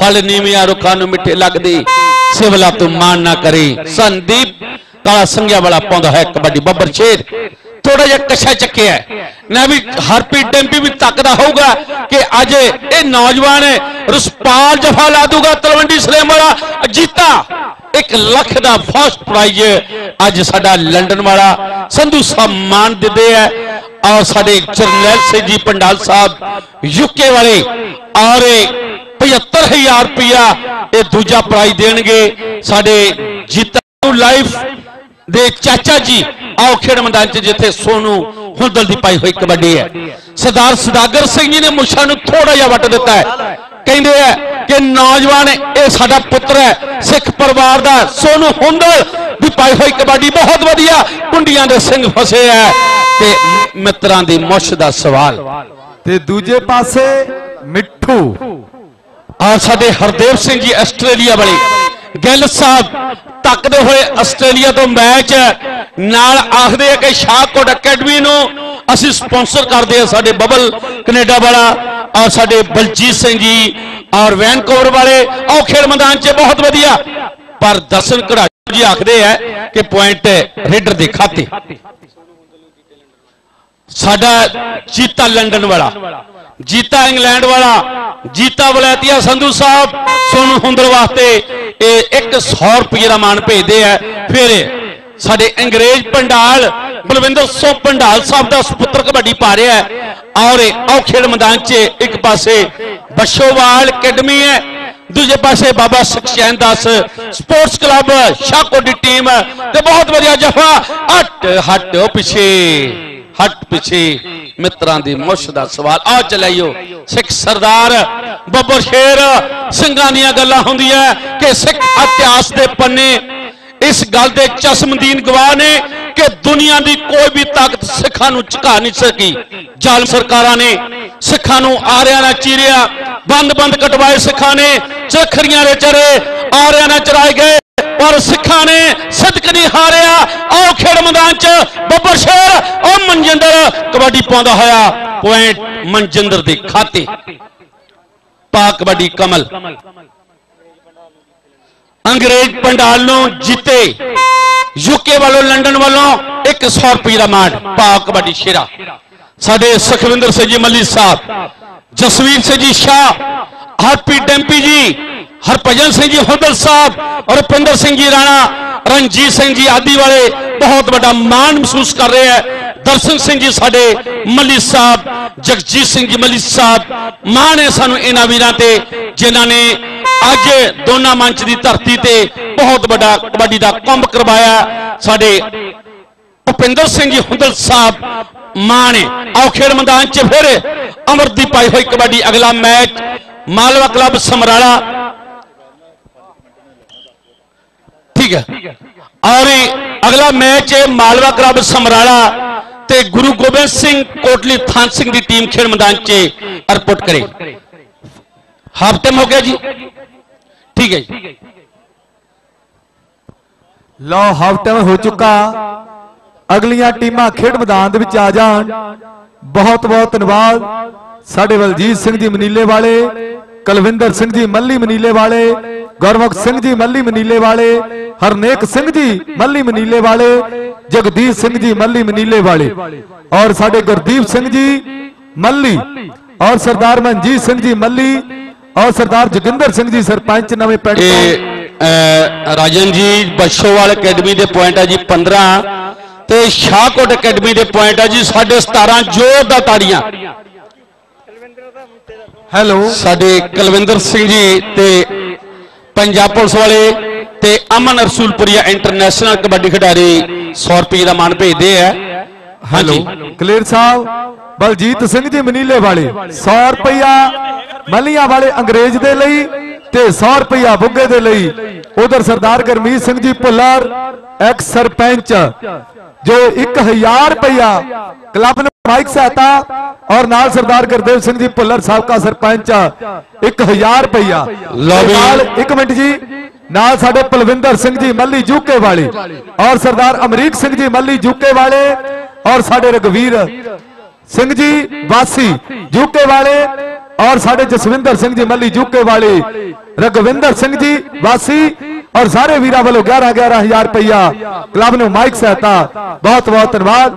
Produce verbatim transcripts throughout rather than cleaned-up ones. फल नीमिया रुखा नु मिठे लगदी सिवला तू मान ना करी। संदीप काला संघिया वाला पौधा है कबड्डी बब्बर शेर थोड़ा जहा कशा चके है ना भी हरप्रीत डैम्पी भी तकदा होगा कि अज ये नौजवान है रुसपाल जफा ला दूगा तलवंडी सलेम वाला जीता एक लख का फर्स्ट प्राइज अज साडा लंडन वाला संधू साहब मान देते है और साडे जरनैल सिंह जी पंडाल साहब यूके वाले और पचहत्तर हजार रुपया ये दूजा प्राइज देंगे साडे जीता लाइफ दे चाचा जी आओ खेड़ मैदान च जिथे सोनू हुंदल दी पाई हुई कबड्डी है। सरदार सदागर सिंह जी ने मुछा नूं थोड़ा जिहा वट दिता है कहंदे है कि नौजवान ये साडा पुत्र है सिख परिवार दा सोनू हुंदल दी पाई हुई कबड्डी बहुत वधिया कुंडियां दे सिंह फसे है ते मित्रां दी मुछ दा सवाल ते दूजे पासे मिठू और साडे हरदेव सिंह जी आस्ट्रेलिया वाले गिल साहब तकते हुए आस्ट्रेलिया तो मैच नाल आखदे है कि शाहकोट अकैडमी नूं असीं स्पोंसर करते हैं साडे बबल कनेडा वाला और साडे बलजीत सिंह जी और वैनकूवर वाले और खेल मैदान च बहुत वधिया पर दर्शन घराड़ी जी आखदे है कि पॉइंट रेडर दी खाते साडा जीता लंडन वाला जीता इंग्लैंड वाला जीता वलैतिया संधू साहब सोनू हुंदल वास्ते एक सौ रुपये का मान भेजते है। फिर साडे अंग्रेज पंडाल बलविंदर सिंह पंडाल साहब का सुपुत्र कबड्डी पा रहा है और और खेल मैदान च एक पासे बशोवाल अकैडमी है दूजे पासे बाबा सखचैन दास स्पोर्ट्स क्लब शाहकोट की टीम ते बहुत वधिया जफा हट हट पिछे हट पिछे मित्रां दी मुछ दा सवाल आ चलाइयो सिख सरदार बब्बर शेर सिंघां दीयां गल्लां हुंदियां कि सिख इतिहास दे पन्ने इस गल दे चश्मदीन गवाह ने कि दुनिया दी कोई भी ताकत सिखां नूं झुका नहीं सकी। जालम सरकारां ने सिखां नूं आरियां नाल चीरिया बंद बंद कटवाए सिखां ने चरखड़ियां रे चरे आरियां नाल चराए गए पर सिखा ने सिदक नहीं हारिया। आओ खेड़ मैदान च बब्बर शेर और मनजिंदर कबड्डी पांदा होया पॉइंट मनजिंदर दी खाते पा कबड्डी कमल अंग्रेज पंडाल नूं जीते यूके वालों लंडन वालों एक सौ रुपये का मांड पा कबड्डी शेरा साडे सुखविंदर सिंह जी मल्ली साहब जसवीर सिंह जी शाह हरप्रीत डैम्पी जी हरभजन सिंह जी हुंदल साहब रुपिंदर सिंह जी राणा रणजीत सिंह जी आदि वाले बहुत बड़ा मान महसूस कर रहे हैं। दर्शन सिंह जी साडे मल्ली साहब जगजीत सिंह जी मल्ली साहब मान है सानू इन्हां वीरां ते जिन्हां ने अज दोना मंच की धरती ते बहुत बड़ा कबड्डी का कुंभ करवाया। साडे भुपिंदर सिंह जी हुंदल साहब मान है। आओ खेल मैदान च फिर अमरदीप पाई हुई कबड्डी अगला मैच मालवा क्लब समराला ठीक है और अगला मैच है मालवा क्लब समराला ते गुरु गोबिंद सिंह कोटली थान सिंह की टीम खेल मैदान चे एयरपोर्ट करे हाफ टाइम हो गया जी ठीक है जी लो हाफ टाइम हो चुका अगलियां टीमां खेड मैदान दे विच आ जाण। बहुत बहुत धन्यवाद साडे बलजीत सिंह जी मनीले वाले कलविंदर सिंह जी मल्ली मनीले वाले गुरमुख सिंह जी मल्ली मनीले वाले हरनेक सिंह जी मल्ली मनीले वाले जगदीश सिंह जी मल्ली मनीले वाले और साडे गुरदीप सिंह जी मल्ली और सरदार मनजीत सिंह जी मल्ली और सरदार जोगिंदर सिंह जी सरपंच नवे पिंड राजन जी बशोवाल अकैडमी के पॉइंट है जी पंद्रह ते शाहकोट अकैडमी के पॉइंट है जी साढ़े सतारा जोरदार ताड़ियां। हेलो साडे कलविंदर सिंह जी ते पंजाब पुलिस वाले ते अमन रसूलपुरिया इंटरनेशनल कबड्डी खिडारी सौ रुपये का मान भेजते है। हेलो कलेर साहब बलजीत सिंह जी मनीले वाले सौ रुपया मलिया वाले अंग्रेज दे लई ते सौ रुपया बुग्गे दे लई। उधर सरदार गुरमीत सिंह जी भुल्लर एक्स सरपंच जो एक हजार रुपया क्लब ने माइक सहायता और नाल सरदार गुरदेव सिंह जी भुल्लर साहब का सरपंच एक हजार रुपया। एक मिनट जी नाल साडे पलविंदर सिंह जी मल्ली जूके वाले और सरदार अमरीक सिंह जी मल्ली जूके वाले और साडे रघुवीर सिंह जी वासी जूके वाले और साढ़े जसविंदर सिंह जी मल्ली जूके वाली, रघविंदर सिंह जी वासी और सारे वीरा वालों ग्यारह ग्यारह हजार रुपया क्लब ने माइक सहता बहुत बहुत धन्यवाद।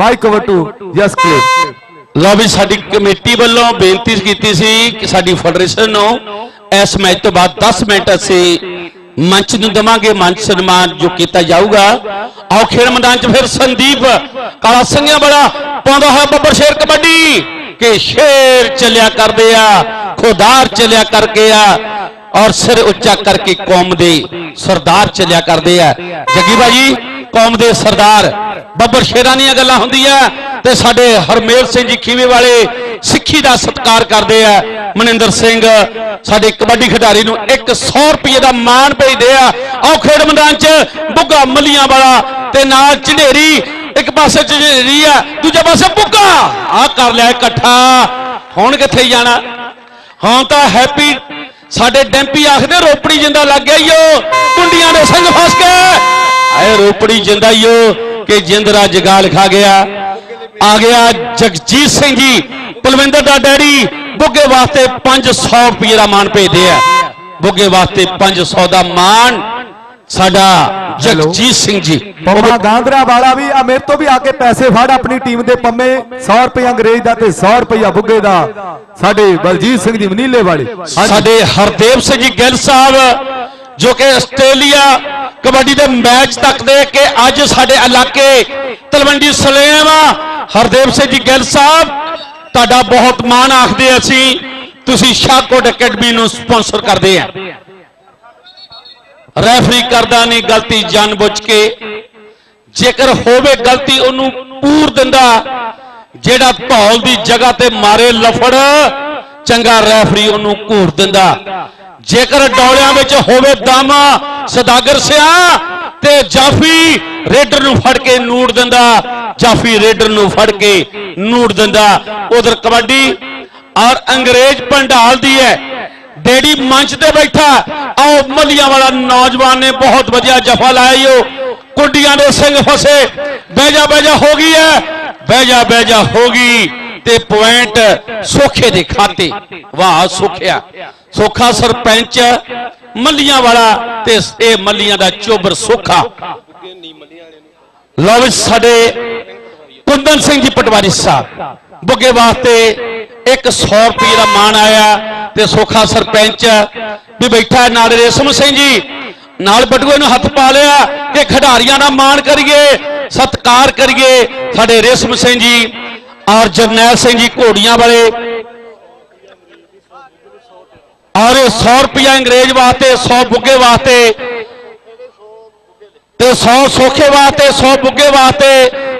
माइक ओवर टू यस क्लिप। लो भी साडी कमेटी वालों बेनती कीती सी कि साडी फेडरेशन नो इस मैच तो बाद दस मिनट असी मंच नूं देवांगे, मंच सन्मान जो किया जाऊगा। आओ खेल मैदान च फिर संदीप काला संघिया वाला पाउंदा है बब्बर शेर कबड्डी के शेर चलिया कर दिया खुदार चलिया करके आ और सिर उच्चा करके कौम दे सरदार चलिया कर दिया। जगी भाजी कौम दे सरदार बब्बर शेरां दी गल्लां हुंदियां ते साडे हरमेल सिंह जी खीवे वाले सिक्खी दा सत्कार करदे आ। मनिंदर सिंह साडे कबड्डी खिडारी नूं सौ रुपये दा माण भेजदे आ। आओ खेड मैदान च बुग्गा मलियां वाला ते नाल झंडेरी, एक पासे झंडेरी आ दूजे पासे बुग्गा आ कर लिया इकट्ठा। हुण किथे जाना, हां तां हैप्पी साडे डैंपी आखदे रोपड़ी जिंदा लग गई ओ, कुंडियां दे संग फस के आए रोपड़ी जिंदा ही ओ कि जिंदरा जगाल खा गया। आ गया जगजीत सिंह जी कुलविंदर दा डैडी बुगे वास्ते पांच सौ रुपये का मान भेजते हैं। बुगे वास्ते पांच सौ का मान साडा जगजीत सिंह जी गांधरा वाला भी आ मेरे तो भी आके पैसे फड़ अपनी टीम के पम्मे सौ रुपया अंग्रेज का सौ रुपया बुगे का। साडे बलजीत सिंह जी मनीले वाले, साडे हरदेव सिंह जी गिल साहब जो कि आस्ट्रेलिया कबड्डी के मैच तक दे के अज साडे इलाके तलवंडी सलेम हरदेव सिंह जी गिल साहब तुहाडा बहुत मान आखदे असीं, तुसीं शाहकोट अकैडमी नूं स्पॉन्सर करदे आ। रेफरी करदा नहीं गलती जानबुझ के, जेकर होवे गलती उहनूं पूर दिंदा, जिहड़ा धौल दी जगह ते मारे लफड़ चंगा रेफरी उहनूं घूर दिंदा। जेकर डौलियां विच होवे दम सदागर सिया ते जाफी रेडर नूं फड़ के नूड़ दिंदा, जाफी रेडर नूं फड़ के नूड़ दिंदा। उधर कबड्डी और अंग्रेज पंडाल दी है डेडी मंच ते बैठा। आओ मलियां वाला नौजवान ने बहुत वधिया जफा लाया, कुंडियां दे सिंह फसे बैजा बैजा हो गई है, बैजा बैजा हो गई ते पॉइंट सोखे दे खाते। वाह सोखिया सोखा सरपंच मलियां वाला ते ए मलियां दा चोबर सोखा। लो विच साडे कुंदन सिंह जी पटवारी साहब बुगे वास्ते एक सौ रुपये का मान आया ते सोखा सरपंच भी बैठा नाल रेशम सिंह जी नाल बटुए नूं हथ पा लिया कि खिडारियां दा मान करिए सत्कार करिए। साडे रेशम सिंह जी और जरनैल सिंह जी घोड़ियां वाले और सौ रुपया अंग्रेज वास्ते, सौ बुगे वास्ते ते सौ सोखे वास्ते, सौ बुगे वास्ते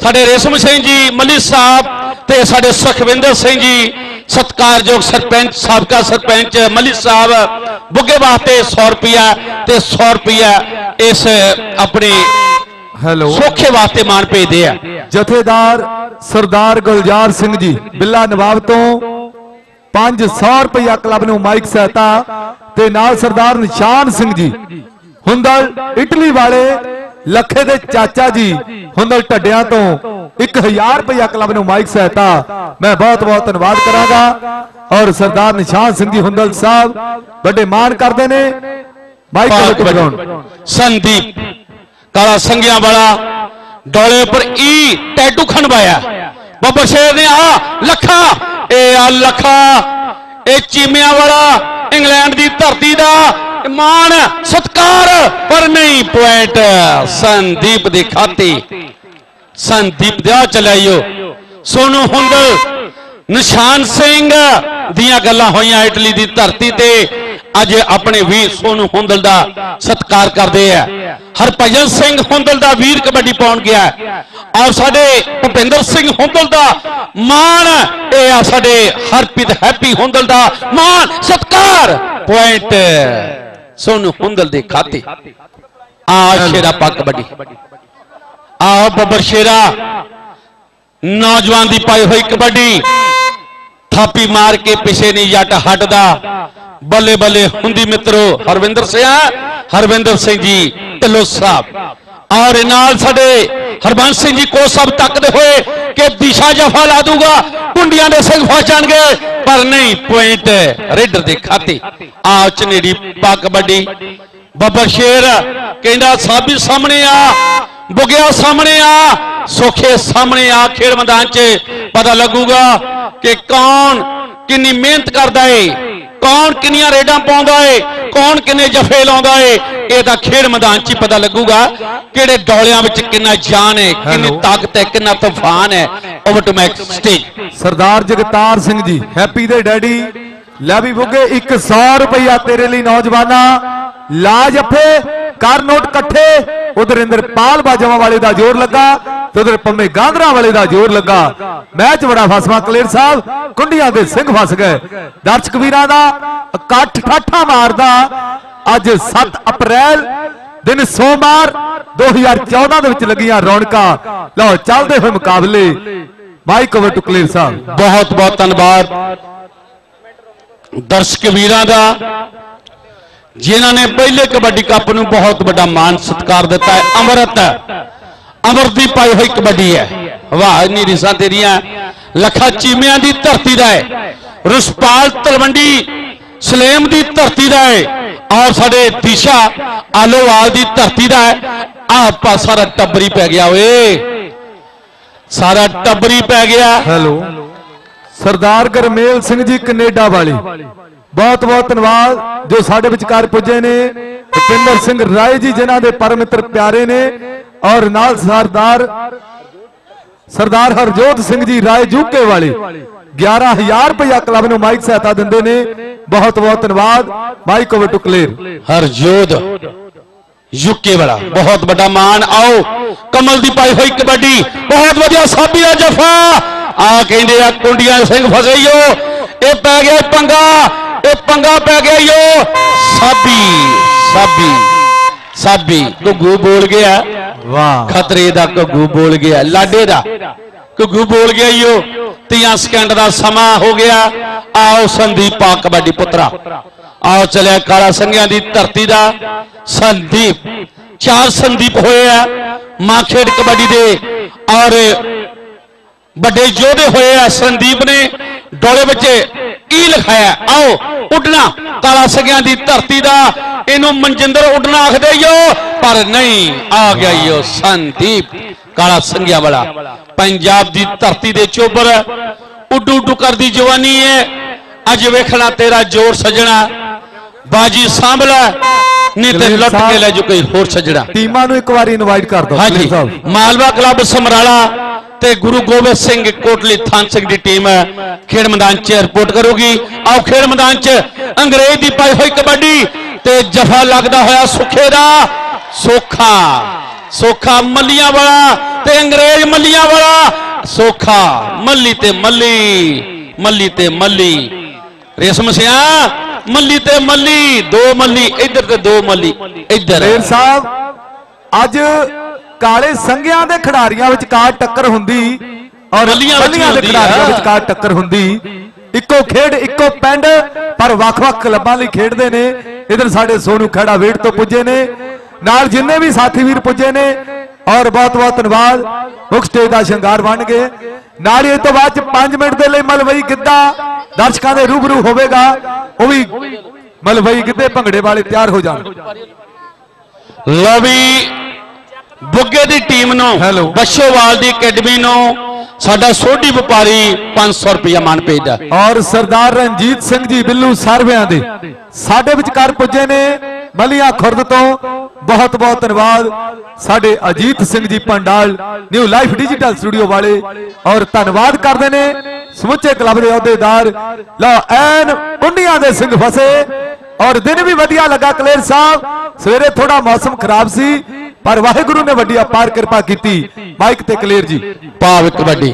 साडे रेशम सिंह जी मलिक साहब ते साडे सुखविंदर सिंह जी सत्कारयोग सरपंच सबका सरपंच मलिक साहब बुगे वास्ते सौ रुपया ते सौ रुपया इस अपने हेलो सोखे वास्ते मान भेजते हैं। जथेदार सरदार गुलजार सिंह जी बिल्ला नवाब तो पांच सौ रुपया क्लब ने माइक सहता ते नाल सरदार निशान सिंह जी हुंदल इटली वाले लखे दे चाचा जी हुंदल टड्डियां तो एक हजार रुपया क्लब ने माइक सहता। मैं बहुत बहुत धन्यवाद करांगा और सरदार निशान सिंह जी हुंदल साहब बड़े मान करते ने। माइक संदीप काला संघिया वाला डोले पर ई टैटू खनवाया बब्बर शेर ने आ लखा ए आ लखा ए चीमिया वाला इंग्लैंड की धरती का मान सत्कार पर नहीं पॉइंट संदीप दे खाते। संदीप दया चलाइयो सोनू हुंदल निशान सिंह दिया गल्लां होईयां इटली की धरती ते अज अपने वीर सोनू हुंदल दा सत्कार करते हैं। हरभजन सिंह हुंदल दा वीर कबड्डी पाउन गया और साडे भुपिंदर सिंह हुंदल दा मान ए आ साडे हरप्रीत हैप्पी हुंदल दा मान सत्कार पॉइंट सोनू हुंदल दे खाते। आ शेरा पा कबड्डी आओ बब्बर शेरा नौजवान की पाई हुई कबड्डी थापी मार के पिछे नहीं जट हटदा बल्ले बल्ले हुंदी मित्रो। हरविंदर सिंह हरविंदर सिंह जी ढिल्लों साहब और नाल साडे हरबंस सिंह जी को सब तकते हुए कि दिशा जफा ला दूंगा, कुंडिया के सिंह फस जाएंगे, पर नहीं, पॉइंट रेडर की खाती। आ चनेड़ी पा कबड्डी, बब्बर शेर कहता साबी सामने आ, बुगिया सामने आ, सोखे सामने आ। खेल मैदान च पता लगूगा कि कौन कितनी मेहनत करता है, कौन कितनी रेडा पाता है, कौन कितने जफे लाता है। यह तो खेल मैदान च पता लगूगा कि डोलिया कितना जान है, कितनी ताकत है, कितना तूफान है। Over to match stage. Sardar Jagtar Singh ji happy दे डैडी ला भी बुगे एक सौ रुपया तेरे लिए नौजवाना। ला जफे कर नोट कट्ठे। उधर इंद्रपाल बाजवा वाले का जोर लगा तो उधर पंमे गांधरा वाले का जोर लगा। मैच बड़ा फसवा कलेर साहब, कुंडिया के सिंह फस गए। दर्शक वीरां दा इकट्ठ ठाठा मारदा अज सत्त अप्रैल दिन सोमवार दो हजार चौदह लगियां रौनका। लो चलते हुए मुकाबले। माइक ओवर टू कलेर साहब। बहुत बहुत धन्यवाद दर्शक वीरां दा जिन्होंने पहले कबड्डी कप में बहुत बड़ा मान सत्कार दिता है। अमृत अमृत की पाई हुई कबड्डी है। वाह नी रिसा तेरिया लखा चीमिया की धरती का है, रुसपाल तलवंडी सलेम की धरती का है और साढ़े दिशा आलोवाल की धरती का है। आप सारा टब्बरी पै गया, वे सारा टब्बरी पै गया। हेलो सरदार गुरमेल सिंह जी कनेडा वाले बहुत बहुत धन्यवाद जो साढ़े विचकार पुजे ने। भुपिंदर सिंह राय जी जिन्हों के परम मित्र प्यारे ने और नाल सरदार सरदार हरजोत सिंह जी राय जूके वाले ग्यारह हजार रुपया क्लब ने माइक सहायता दिंदे ने। बहुत बहुत धन्यवाद। Mic over to Kler Harjot UK वाला। बहुत बड़ा मान। आओ कमल दी पाई हुई कबड्डी बहुत वधिया साबी दा जफा। आ कहंदे आ कुंडिया सिंह फसे हो, ये पै गया पंगा, ये पंगा पै गया यो। साबी साबी साबी घुग्गू बोल गया। वाह खतरे का घुग्गू बोल गया, लाडे का घुग्गू बोल गया यो। तीन सेकंड का समा हो गया। आओ संदीप आ कबड्डी पुत्रा आओ चलिया काला संघिया की धरती का संदीप। चार संदीप होए मां खेड कबड्डी दे और बड़े जोधे हुए हैं। संदीप ने डोले बच्चे की लिखाया। आओ उडना काला संघिया की धरती का, इनू मनजिंदर उडना आखदे यो पर नहीं, आ गया यो संदीप काला संघिया वाला। पंजाब की धरती के चोबर उडू उडू करती जवानी है। अज वेखना तेरा जोर सजना, बाजी सांभ लै नहीं तो लुट के लै जो कोई होर सजना। टीमां नूं इक वारी इनवाइट कर दो। हाँ जी मालवा क्लब समराला ते गुरु गोबिंद सिंह कोटली थान सिंह की टीम खेल मैदान च रिपोर्ट करूगी। आओ खेल मैदान च अंग्रेज की पाई हुई कबड्डी ते जफा लगता होया सुखे दा। सोखा सोखा मलिया वाला ते अंग्रेज मलिया वाला। सोखा मली ते मली मली ते मली रेशम सिया मली ते मली दो मली इधर ते दो मली इधर। साहब अज काले संघिया के खिडारियों विचकार टक्कर हुंदी और मलिया के खिडारियों विचकार टक्कर हुंदी। इको खेड इको पिंड पर वख-वख क्लबां लई खेडदे ने। इधर साडे सोनू खड़ा वेट तो पुजे ने, नाल जिन्ने भी साथी वीर पुजे ने और बहुत बहुत धन्यवाद। मुख स्टेज का शंगार बन गए। नारे तो बाद पांच मिनट के लिए मलवई गिद्धा दर्शकों के रूबरू होगा। वह भी मलवई गिद्धे भंगड़े वाले तैयार हो जाए। लो भी बुगे की टीम हेलो बशोवाल की अकेडमी साडा सोढ़ी व्यापारी पांच सौ रुपया मान भेजदा और सरदार रणजीत सिंह जी बिल्लू सारवियां दे साडे विचकार पुजे ने मलिया खुर्द तो। बहुत बहुत धन्यवाद साडे Ajit Singh ji Pandal new life digital studio वाले और धन्यवाद करते ने समुचे क्लब के अहदेदार। लो एन कुंडिया के सिंह फसे और दिन भी वधिया लगा। कलेर साहब सवेरे थोड़ा मौसम खराब सी पर वाहेगुरु ने वड्डी अपार कृपा की। माइक ते कलेर जी भाव कबड्डी।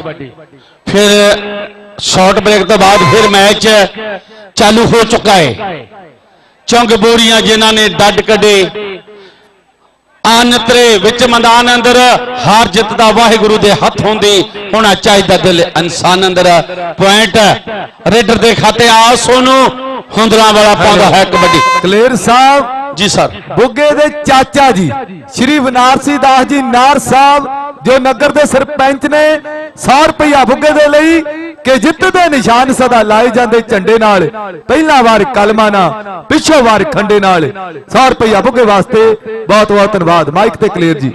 फिर शॉर्ट ब्रेक तो बाद फिर मैच चालू हो चुका है। चौंक बोरियां जिन्हां ने डड कढे आनतरे विच मैदान अंदर। हार जित दा वाहेगुरु दे हथ होंदी होना चाहिदा। दिल इंसान अंदर पॉइंट रेडर दे खाते। आ सोनू हुंदरा वाला पांदा है कबड्डी। कलेर साहब जी सर बुगे दे चाचा जी श्री बनारसी दास जी नार साहब जो नगर के सरपंच ने सौ रुपया बुगे दे लई कि जित दे निशान सदा लाए जाते झंडे नाल, पहला वार कलमा ना पिछो वार खंडे नाल। सौ रुपया बुगे वास्ते बहुत बहुत धन्यवाद। माइक ते क्लियर जी,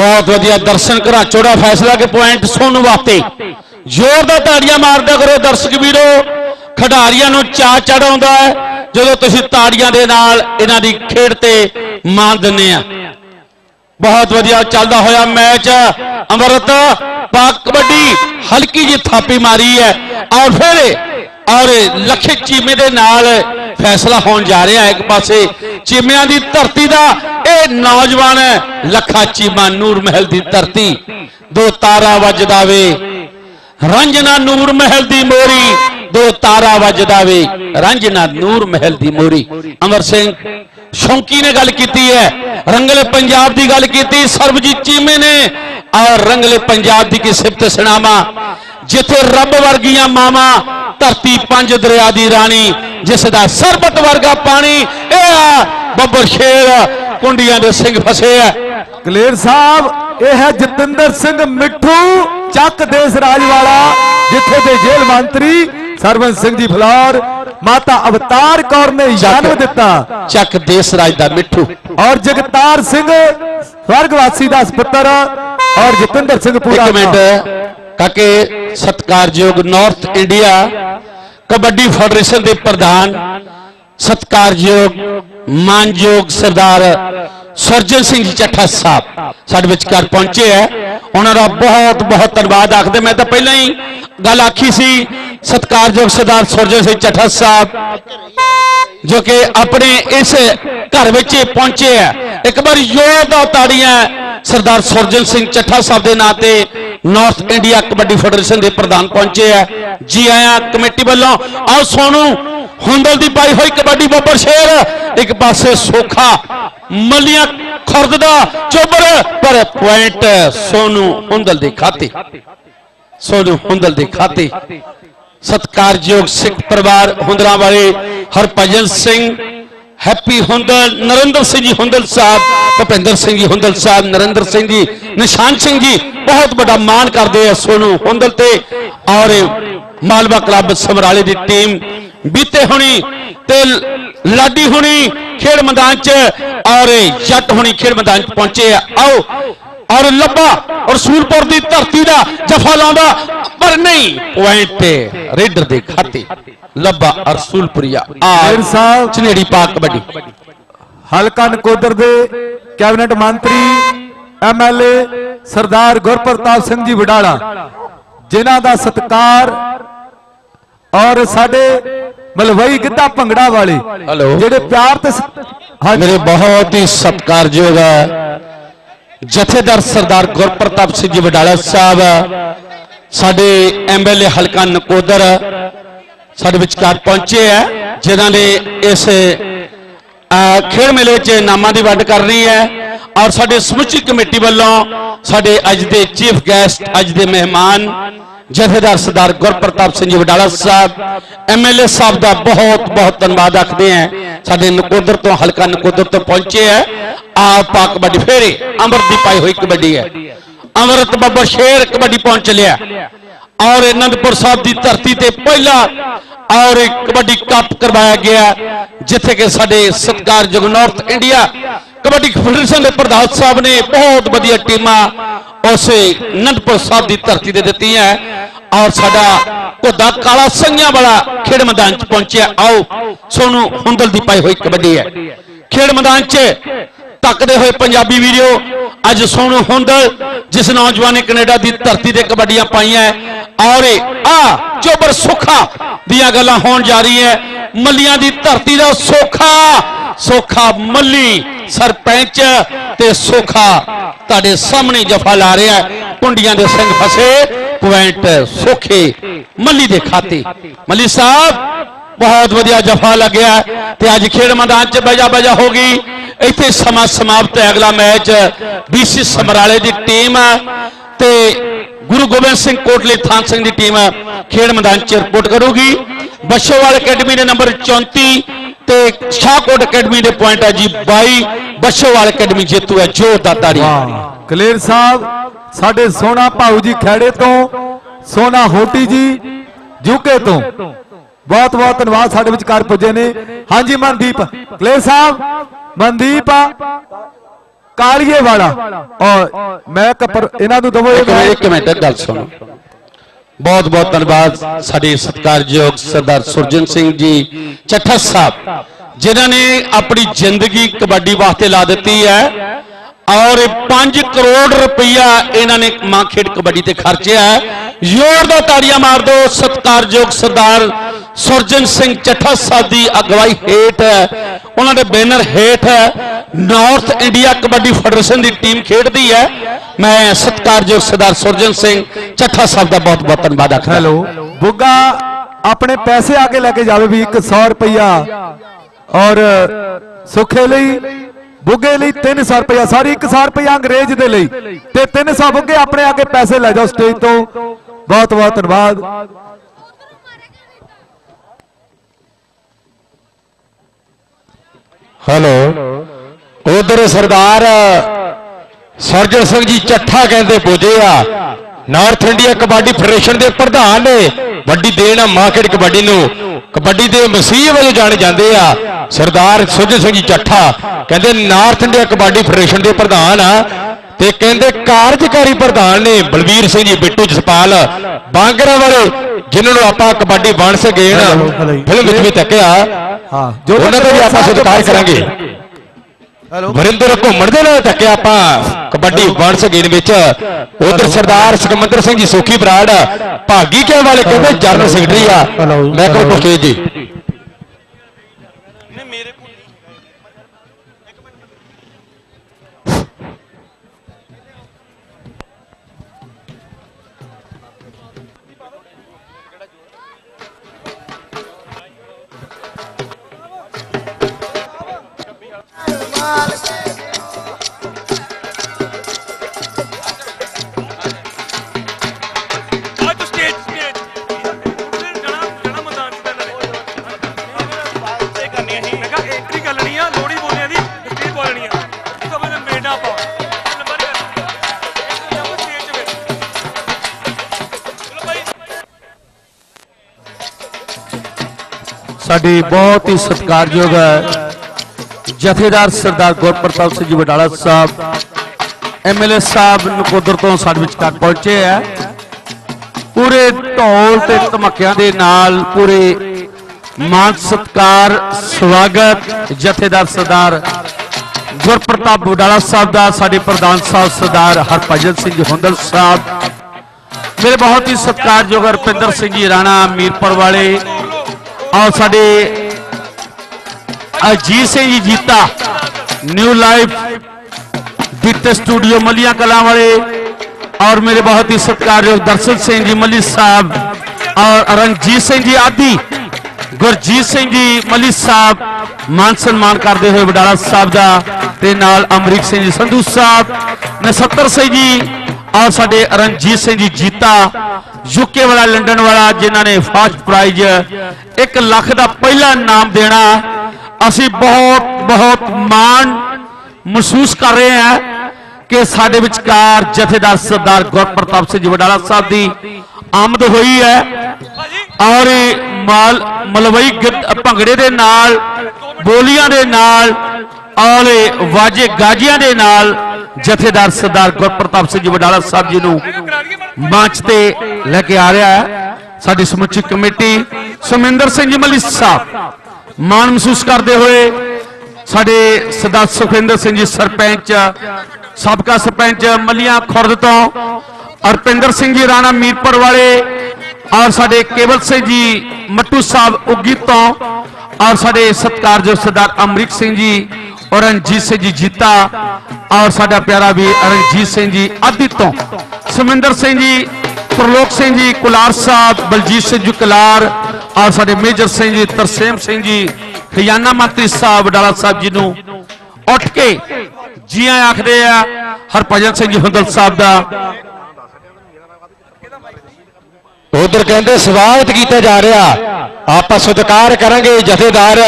बहुत वधिया दर्शन करा चोड़ा फैसला के पॉइंट सुन वास्ते जोरदार ताड़ियां मारदा करो दर्शक वीरो। खिडारियां नूं चा चढ़ाउंदा है जदों तुसीं ताड़ियां दे नाल इन्हां दी खेड ते मान दिंदे आ। बहुत वधिया चलदा होया मैच। अमृत पाक कबड्डी हल्की जी थापी मारी है और फिर और लखे चीमे दे नाल फैसला होने जा रहा है। एक पासे चीमिया की धरती का यह नौजवान है लखा चीमा नूर महल की धरती, दो तारा वजदा वे रंजना नूर महल की मोरी, दो तारा वजदा वे रंजना नूर महल की मोरी। अमर सिंह शौकी ने गल की है, रंगले पंजाब की गल की सरबजीत चीमे ने, और रंगले पंजाब की किसिफत सुनावा जिथे रब वर्गिया मामा धरती पंज दरिया की रानी जिसका सरबत वर्गा पानी बब्बर शेर कुंडिया दे सिंह फसे है। क्लियर साहब यह है जतिंदर सिंह मिठू चक देश राज वाला जिथे दे जेल मंत्री सरवन सिंह जी फलौर माता अवतार कौर ने जन्म दिता चक देश राज दा मिठू, और जगतार सिंह स्वर्गवासी दा पुत्र, और जतिंदर सिंह पूरा मिनट काके सत्कारयोग नॉर्थ इंडिया कबड्डी फेडरेशन के प्रधान सत्कारयोग मानयोग सरदार सरजन सिंह चट्ठा साहब साडे विचकार पहुंचे है। उन्होंने बहुत बहुत धन्यवाद आखते। मैं तो पहले ही गल आखी सी सत्कारयोग सरदार सरजन सिंह चट्ठा साहब जो कि अपने इस घर में पहुंचे है। एक बार जोरदार ताड़ियां सरदार सरजन सिंह चट्ठा साहब के नाम से नॉर्थ इंडिया कबड्डी फेडरेशन के प्रधान पहुंचे है। जी आया कमेटी वालों। आओ सोनू हुंदल की पाई हुई कबड्डी बब्बर शेर, एक पासे सोखा मलिया खुर्द दा चोबर, पर पॉइंट सोनू हुंदल दी खाते सोनू हुंदल दी खाते। सत्कारयोग सिख परिवार हुंदरा वाले हरभजन सिंह हैप्पी हुंदल, नरेंद्र सिंह जी हुंदल साहब, भुपेंद्र सिंह जी हुंदल साहब, नरेंद्र सिंह जी, निशान सिंह जी बहुत बड़ा मान करते हैं सोनू हुंदल ते। और मालवा क्लब समराले की टीम बीते होनी ते लाडी होनी खेल मैदान च और जट होनी खेल मैदान पहुंचे है। आओ और लब्बा और सूरपुर की धरती का जफा लादा पर नहीं पॉइंट रेडर दे खाते लब्बा और सूलपुरिया चनेड़ी पाक कबड्डी। हल्का नकोदर दे कैबिनेट मंत्री एमएलए सरदार गुरप्रताप सिंह जी वडाला जिन्हां दा सत्कार, और साडे मलवई गिद्धा भंगड़ा वाले जेडे प्यार ते हाँ मेरे बहुत ही सत्कारयोग जथेदार सरदार गुरप्रताप सिंह जी वडाला साहब साडे एमएलए हल्का नकोदर साडे विचकार पहुंचे है जिन्हां ने इस खेल मेले च नामां दी वंड कर रही है। और साडे समुची कमेटी वालों साडे अज दे चीफ गैस्ट अज दे मेहमान जथेदार सरदार गुरप्रताप सिंह जी वडाला साहब एमएलए साहब का बहुत बहुत धन्यवाद आखते हैं। साडे नकोदर तो हल्का नकोदर तो पहुंचे है। आप पाक कबड्डी फेरे अमृत दी पाई हुई कबड्डी है अमृत बब्बर शेर कबड्डी पहुंच लिया और आनंदपुर साहब की धरती से पहला और कबड्डी कप करवाया गया जिथे के साडे सत्कारयोग नॉर्थ इंडिया कबड्डी फेडरेशन के प्रधान साहब ने बहुत वधिया टीमा उस आनंदपुर साहब की धरती दे दी है। और साडा घोदा काला संघिया वाला खेड मैदान पहुंचे। आओ सोनू हुंदल दी पाई हुई कबड्डी है खेड मैदान च तकदे हुए पंजाबी वीडियो अज सोनू हुंदल जिस नौजवान ने कनेडा की धरती से कबड्डियां पाई है और आ चोबर सोखा दिया गल्लां होण जा रही है। मलियां की धरती का सोखा सोखा मल्ली सरपंच ते सोखा तुहाडे सामने जफा ला रहा है। कुंडियां दे सिंह फसे पॉइंट सोखे मल्ली दे खाते। मल्ली साहब बहुत वधिया जफा लग्या ते अज खेड मैदान च बजा बजा हो गई। इतने समा समाप्त है। अगला मैच बीसी समराले की टीम ते गुरु गोबिंद सिंह कोटले थान सिंह की टीम खेड मैदान च रिपोर्ट करेगी। बशोवाल अकेडमी ने नंबर चौंती ते शाहकोट अकेडमी ने पॉइंट है जी बाई। बशोवाल अकेडमी जेतू है। जोरदार ताड़ी क्लियर साहब साढ़े सोना भाऊ जी खैड़े तो, सोना होटी जी जूके तो बहुत बहुत धन्यवाद साढ़े विचकार पुजे ने। हाँ जी मनदीप कले साहब, मनदीप कालिए वाला और मैं कपर इन्हों दवो एक मिनट गल सुनो। बहुत बहुत धन्यवाद साढ़े सत्कारयोग सरदार सुरजन सिंह जी चट्ठा साहब जिन्होंने अपनी जिंदगी कबड्डी वास्ते ला दी है और पांच करोड़ रुपया इन्होंने मां खेड कबड्डी से खर्चा है। जोर दा ताड़ियां मार दो सत्कारयोग सरदार सुरजन सिंह चट्ठा साहब की अगवाई हेठ है, उन्होंने बैनर हेठ है नॉर्थ इंडिया कबड्डी फेडरेशन की टीम खेडती है। मैं सत्कारयोग सरदार सुरजन सिंह चट्ठा साहब का बहुत बहुत धन्यवाद आखिर। हेलो बुग्गा अपने पैसे आके लेके जावे भी एक सौ रुपया और सुखे लिए बुगे लिए तीन सौ रुपया सारी एक सौ रुपया अंग्रेज के लिए तीन सौ बुगे अपने आके पैसे ले जाओ स्टेज तो। बहुत बहुत धन्यवाद। हेलो उधर सरदार सरजन सिंह जी चट्ठा कहते पुजे आ नॉर्थ इंडिया कबड्डी फेडरेशन के प्रधान ने वड्डी देना मां खेड कबड्डी नूं कबड्डी के मसीह वजों जाने जाते हैं। सरदार सुरजन सिंह जी चट्ठा कहते नॉर्थ इंडिया कबड्डी फेडरेशन के प्रधान आ ते कहते कार्यकारी प्रधान ने बलबीर सिंह जी बिट्टू जसपाल बांगरा वाले जिन्होंने आप कबड्डी बन सके फिल्म भी तकिया उन्होंने भी आप सत्कार करांगे। वरिंदर घूमण के लिए तकिया आप कबड्डी बन सके। उधर सरदार सिकंदर सिंह जी सुखी बराड़ भागी क्या वाले कहते जनरल सेक्रेटरी आ महकमे पुष्टे जी। साड़ी बहुत ही सत्कारयोग है जथेदार सरदार गुरप्रताप सिंह जी वडाला साहब एम एल ए साहब नकोदर तो साढ़े विचकार पहुंचे है। पूरे ढोल ते धमाकियां दे नाल पूरे मान सत्कार स्वागत जथेदार सरदार गुरप्रताप वडाला साहब का साढ़े प्रधान साहब सरदार हरभजन सिंह हुंदल साहब मेरे बहुत ही सत्कारयोग रुपिंदर सिंह जी राणा मीरपुर वाले और साढ़े अजीत सिंह जी जीता न्यू लाइफ दीते स्टूडियो मलिया कलां वाले और मेरे बहुत ही सत्कारयोग दर्शन सिंह जी मलिक साहब और रंजीत सिंह जी आदि गुरजीत सिंह जी मलिक साहब मान सम्मान करते हुए वडाला साहब का अमरीक सिंह जी संधू साहब नसत्तर सिंह जी और साढ़े रंजीत सिंह जी जीता यूके वाला लंडन वाला जिन्होंने फर्स्ट प्राइज एक लाख का पहला नाम देना असी बहुत बहुत मान महसूस कर रहे हैं कि साडे विचकार जथेदार सरदार गुरप्रताप सिंह जी वडाला साहब की आमद हुई है और माल मलवई भंगड़े दे नाल बोलियां दे नाल और वाजे गाजियां दे नाल जथेदार सरदार गुरप्रताप सिंह जी वडाला साहब जी नूं मंच ते लेके आ रहा है। साडी समुची कमेटी सुमिंदर सिंह जी मलिक साहब मान महसूस करते हुए साडे सरदार सुखविंदर सिंह जी सरपंच सबका सरपंच मलिया खुर्द तो अरपिंदर सिंह जी राणा मीरपुर वाले और साडे केवल सिंह जी मट्टू साहब उगी तो और साडे सत्कारयोग सरदार अमरीक सिंह जी और रंजीत सिंह जी जीता और साडा प्यारा भी रंजीत सिंह जी आदि तो सुमिंदर सिंह जी प्रलोक सिंह जी कुलार साहब बलजीत सिंह जी कुलार और साडे मेजर सिंह जी तरसेम सिंह जी खजाना मंत्री साहब वडाला साहब जी नूं उठ के जी आखदे आ हरभजन सिंह जी हुंदल साहब दा उधर कहते स्वागत किया जा रहा आप सत्कार करांगे जथेदार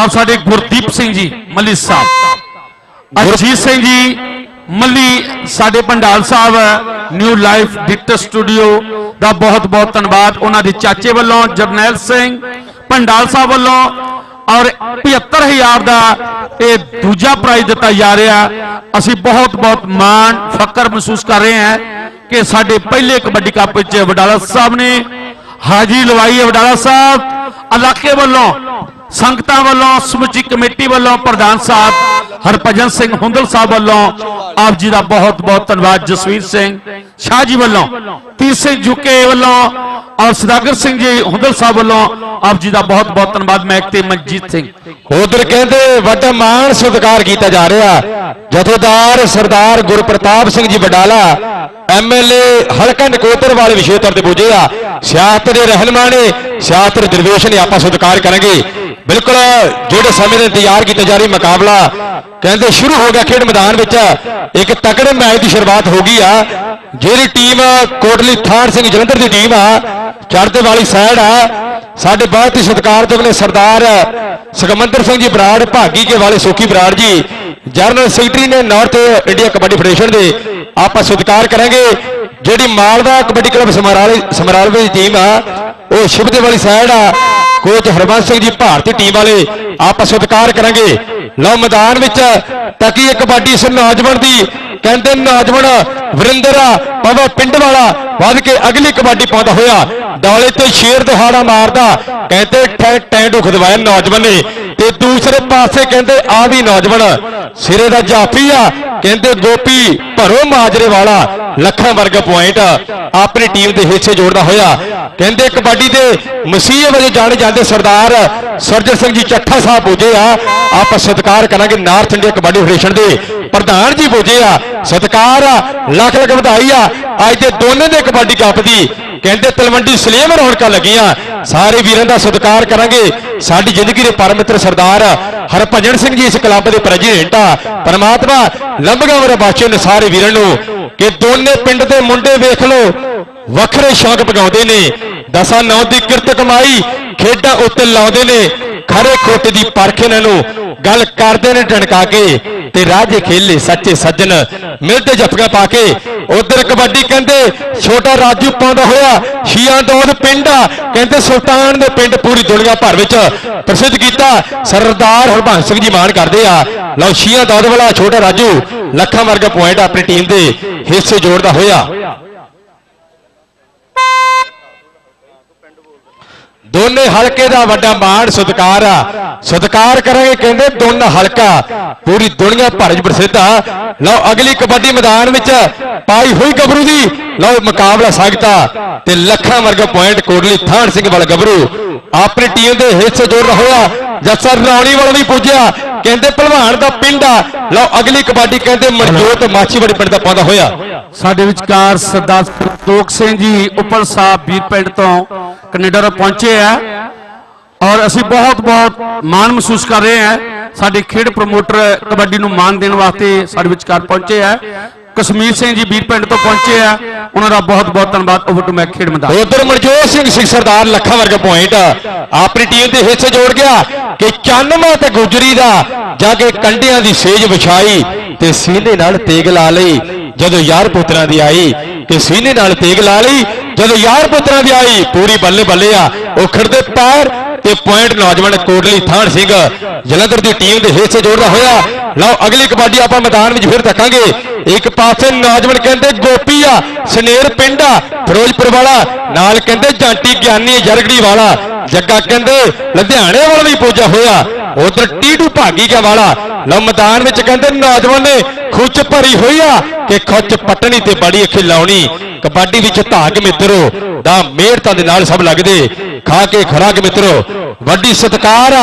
आप साडे गुरदीप सिंह जी मलिक साहब अजीत सिंह जी मल्ली साडे पंडाल साहब न्यू लाइफ डिजिटल स्टूडियो का बहुत बहुत धन्यवाद। उन्होंने चाचे वालों जरनैल सिंह पंडाल साहब वालों और पचहत्तर हज़ार का ये दूजा प्राइज दिता जा रहा। असी बहुत बहुत मान फकर महसूस कर रहे हैं कि साडे पहले कबड्डी कप वडाला साहब ने हाजिरी लवाई है। वडाला साहब इलाके वालों संगतां वालों समुची कमेटी वालों प्रधान साहब हरभजन सिंह हुंदल साहब वालों आप जी का बहुत बहुत धन्यवाद। जसवीर सिंह शाह जी वालों तीर सिंह जुके वालों और सदागर सिंह जी हुंदल साहब वालों आप जी का बहुत बहुत धन्यवाद। महकते मनजीत सिंह उधर कहते वड्डा मान सत्कार किया जा रहा Jathedar Sardar Gurpratap Singh ji Wadala M L A हलका नकोदर वाले विशेष तौर पर पुजे आ सियासत के रहनुमा ने सियासत दरवेश ने आप सत्कार करेंगे। बिल्कुल जोड़े समय ने तैयार किया जा रही मुकाबला कहते शुरू हो गया खेड मैदान में एक तकड़े मैच की शुरुआत हो गई आ। जी टीम कोटली थान सिंह जलंधर की टीम आ चढ़ते वाली साइड आ साढ़े बहुत ही सत्कार ने सरदार सुखमंदर सिंह जी बराड़ भागी के वाले सोखी बराड़ जी जनरल सेक्रेटरी ने नॉर्थ इंडिया कबड्डी फेडरेशन के आप सत्कार करेंगे। जी मालवा कबड्डी क्लब समराल समरालवे की टीम आ शिवदे वाली साइड आ कोच हरबंस सिंह जी भारतीय टीम वाले आप सत्कार करेंगे। लो मैदान में तकी कबड्डी से नौजवान की कहते नौजवान वरिंदर पवा पिंड वाला वध के अगली कबड्डी पाता होया डाले तो शेर दहाड़ा मारता कहते ठैक टैंड खदवाया नौजवान ने ते दूसरे पासे कहते आ भी नौजवान सिरे का जाफी आ कहते गोपी भरो माजरे वाला लखा वर्ग पॉइंट अपनी टीम के हिस्से जोड़ता होया कहते कबड्डी के मसीह वजे जाने जाते सरदार सरजन सिंह जी चट्ठा साहब पुजे आ आप सत्कार करांगे। नॉर्थ इंडिया कबड्डी फेडरेशन के प्रधान जी पुजे आ सत्कार लख लख बधाई आ अज के दोनों के कबड्डी कप की कहते तलवंडी सलेम रौनक लगिया सारे वीरों का सत्कार करांगे। साड़ी जिंदगी के परम मित्र सरदार हरभजन सिंह जी इस क्लब के प्रेजिडेंट आ परमात्मा लंबा उम्र बख्शे ने सारे वीरों कि दोनों पिंड के मुंडे वेख लो वखरे शौक पगाते ने दसा नौ की किरत कमाई खेडा उत्ते लाते ने खरे खोटे की परख इन्हों गल करते ने टणका के ते राजे खेले सच्चे सज्जन मिलते जफगा पाके। उधर कबड्डी कहते छोटा राजू पाता होया शिया दौद पिंड कहते सुल्तान दे पिंड पूरी दुनिया भर में प्रसिद्ध किया सरदार हरबंस सिंह जी मान करते आ लो शिया दौद वाला छोटा राजू लखा वर्ग पॉइंट अपनी टीम के हिस्से जोड़ता होया। दोनों हलके का वड्डा मान सत्कार आ सत्कार करेंगे कहते दोनों हलका पूरी दुनिया भर च प्रसिद्ध आ। लो अगली कबड्डी मैदान में पाई हुई गबरू दी लो मुकाबला सागता ते लखा वर्ग पॉइंट कोटली थान सिंह वाल गबरू अपनी टीम के हिस्से जोड़ रहा होया। जस्सा रौली वालों भी पुजया कहते भलवान का पिंड आ लो अगली कबड्डी कहते मनजोत माछी वाली पिंड का पाता होया साडे विचकार सरदार फरोख सिंह जी उपल साहब वीर पिंड तो कनेडा पहुंचे हैं और असी बहुत बहुत मान महसूस कर रहे हैं। साडे खेड प्रमोटर कबड्डी को मान देने वास्ते साडे विचकार पहुंचे हैं कश्मीर सिंह जी वीर पिंड तो पहुंचे हैं उन्होंने बहुत बहुत धन्यवाद। ओवर टू मैं खेड मैदान उधर मनजोत सिंह सिख सरदार लखा वर्ग पॉइंट अपनी टीम के हिस्से जोड़ गया कि चानवा ते गुजरी का जाके कंडिया की सेज विछाई ते सीने नाल तेग ला लई जदों यार पुत्रा दी आई कि सीने नाल तेग ला ली जदों यार पुत्रा दी आई पूरी बल्ले बल्ले आ उखड़दे पैर ते पॉइंट नौजवान कोटली थान सिंह जलंधर की टीम के हिस्से जोड़दा होया। लो अगली कबड्डी आप मैदान में फिर तकांगे एक पासे नौजवान कहते गोपी आ सनेर पिंड आ फिरोजपुर वाला नाल कहते जाटी ज्ञानी जरगड़ी वाला जग्गा कहते लुधियाने वाल भी पुजा होया उधर टीडू भागी का वाला लो मैदान में कहते नौजवान ने खुच भरी हुई आ कि खुच पटनी ते बड़ी अखी लाउणी कबड्डी विच धाग मित्रो दा मेहरता दे नाल सब लगदे खा के खुराक मित्रो वड्डी सत्कार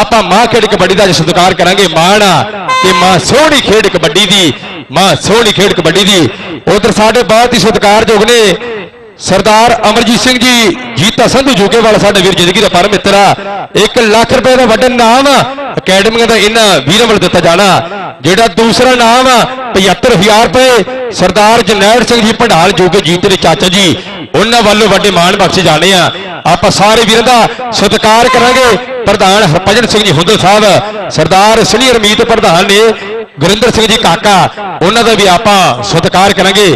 आपां मां खेड कबड्डी दा सत्कार करांगे। माण कि मां सोहणी खेड कबड्डी दी मां सोहणी खेड कबड्डी दी। उधर साडे बहुत ही सत्कारयोग ने सरदार अमरजीत सिंह जी जीता संधु जूके वाला साडे वीर जिंदगी दा परम मित्र एक लाख रुपए दा वड्डा नाम अकैडमीआं दा इन्हां वीरां वाल दित्ता जाना जेड़ा दूसरा नाम पचहत्तर हजार रुपए सरदार जरनैल सिंह जी पंडाल जो कि जीते चाचा जी उन्होंने वालों वड्डे मान बख्शे जाने आप सारे वीरों का सत्कार करांगे। प्रधान हरभजन सिंह जी हुंदल साहब सरदार सीनियर मीत प्रधान ने गुरिंदर सिंह जी काका उन्होंने भी आप सत्कार करांगे।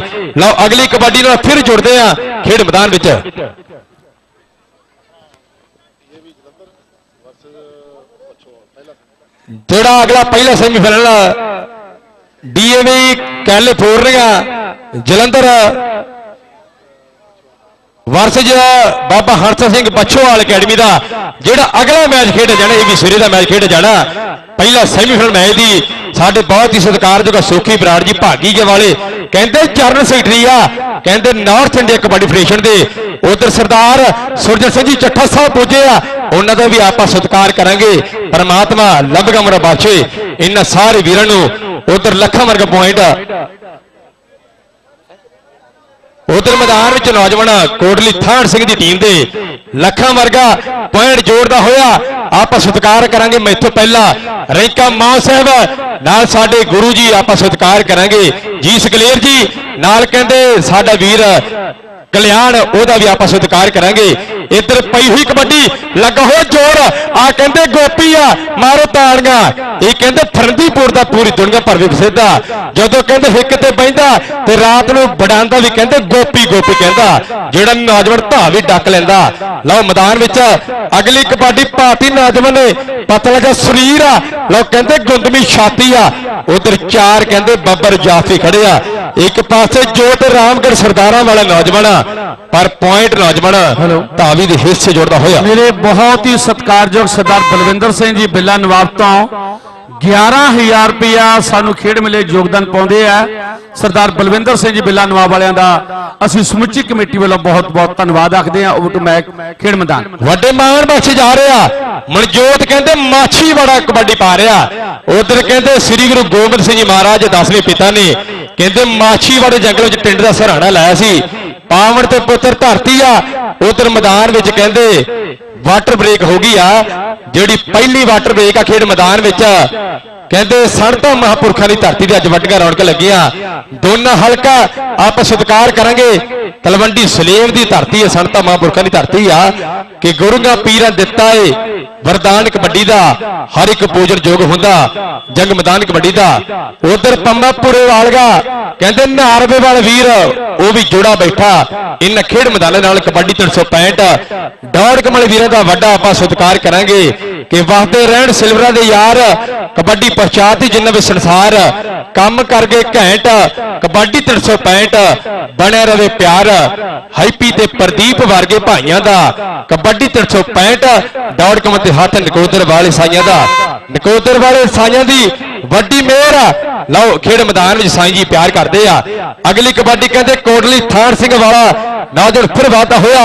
लो अगली कबड्डी नाल फिर जुड़ते हैं खेड मैदान विच। जोड़ा अगला पहला semifinal DAV California Jalandhar versus Baba Harsat Singh Bachhowal academy का जोड़ा अगला मैच खेड जाना, यह भी सवेरे का मैच खेड जाना। पहला सेमीफाइनल मैच की साढ़े बहुत ही सत्कारयोग सोखी बराड़ जी भागी के वाले कहते चरण सेक्रेटरीआ कहते नॉर्थ इंडिया कबड्डी फेडरेशन के उधर सरदार सुरजन सिंह जी चट्ठा साहब पहुंचे आ उन्होंने का भी आप सत्कार करांगे। परमात्मा लभ कमरा बाछे इन्होंने सारे वीरों को उधर लखा वर्ग पॉइंट उधर मैदान में नौजवान कोटली थान सिंह की टीम के लखा वर्गा पॉइंट जोड़ता होया आप सत्कार करांगे। मैं इतों पहला रेंका मान साहब नाल साडे गुरु जी आप सत्कार करांगे जी सकलेर जी नाल कहंदे साडा वीर कल्याण ओदा भी आप सत्कार करांगे। इधर पई हुई कबड्डी लगा हो जोर आ कहंदे गोपी आ मारो ताड़ियां ये कहंदे फरंदीपुर दा पूरी दुनिया भर में प्रसिद्ध जदों कहंदे हिक ते बहिंदा ते रात नूं बडांदा भी कहंदे गोपी गोपी कहंदा जिहड़ा नौजवान धा भी डक लैंदा। लो मैदान विच अगली कबड्डी पाती नौजवान ने पता लगा सुरीर आ लो कहंदे गुंदमी छाती आ उधर चार कहंदे बब्बर जाफी खड़े आ एक पासे जोत रामगढ़ सरदारा वाला नौजवान पर पॉइंट नौजवान धावी के हिस्से जोड़ता हुआ मेरे बहुत ही सत्कारयोग सरदार बलविंदर सिंह जी बिला नवाब तो ग्यारह हजार रुपया सानू खेड मेले योगदान पाते हैं। सरदार बलविंदर सिंह जी बिला नवाब वालों का असं समुची कमेटी वालों बहुत बहुत धन्यवाद आखते हैं। ओवर टू मैच खेड मैदान वे मान बख्शे जा रहा मनजोत कहते माछी बड़ा कबड्डी पा रहा उधर कहते श्री गुरु गोबिंद सिंह जी महाराज दसवें पिता ने कहते माछी वाले जंगल में टिंड का सराहना लाया सी पावन ते पुत्र धरती आ उधर मैदान में कहते वाटर ब्रेक हो गई आ जिहड़ी पहली वाटर ब्रेक आ खेड मैदान में कहते संतां महापुरखों की धरती से अज वड्डियां रौनकां लगियां। दोनों हलका आप सत्कार करांगे तलवंडी सलेम की धरती है संतां महापुरखों की धरती आ कि गुरुआं पीरां दिता है वरदान कबड्डी का हर एक पूजन योग हुंदा जंग मैदान कबड्डी का। उधर पंबा पुरेवाल दा कहते नारवे वाल वीर वह भी जुड़ा बैठा इन खेड मैदान कबड्डी तीन सौ पैंठ दौड़ कमल वीर का वड्डा आप सत्कार करांगे कि वाहते रहन सिल्वरा दे यार कबड्डी पछाती जिन्ना भी संसार काम करके घैंट कबड्डी तीन सौ पैंठ बने रहे प्यार हाईपी ते प्रदीप वर्गे भाइयों का कबड्डी तीन सौ पैंठ दौड़ कम हाथ नकोदर वाले साइया का नकोदर वाले साइया की वड्डी मेहर। लो खेड मैदान में साई जी प्यार करते हैं। अगली कबड्डी कहते कोटली थान सिंह वाला नौजवान फिर वादा होया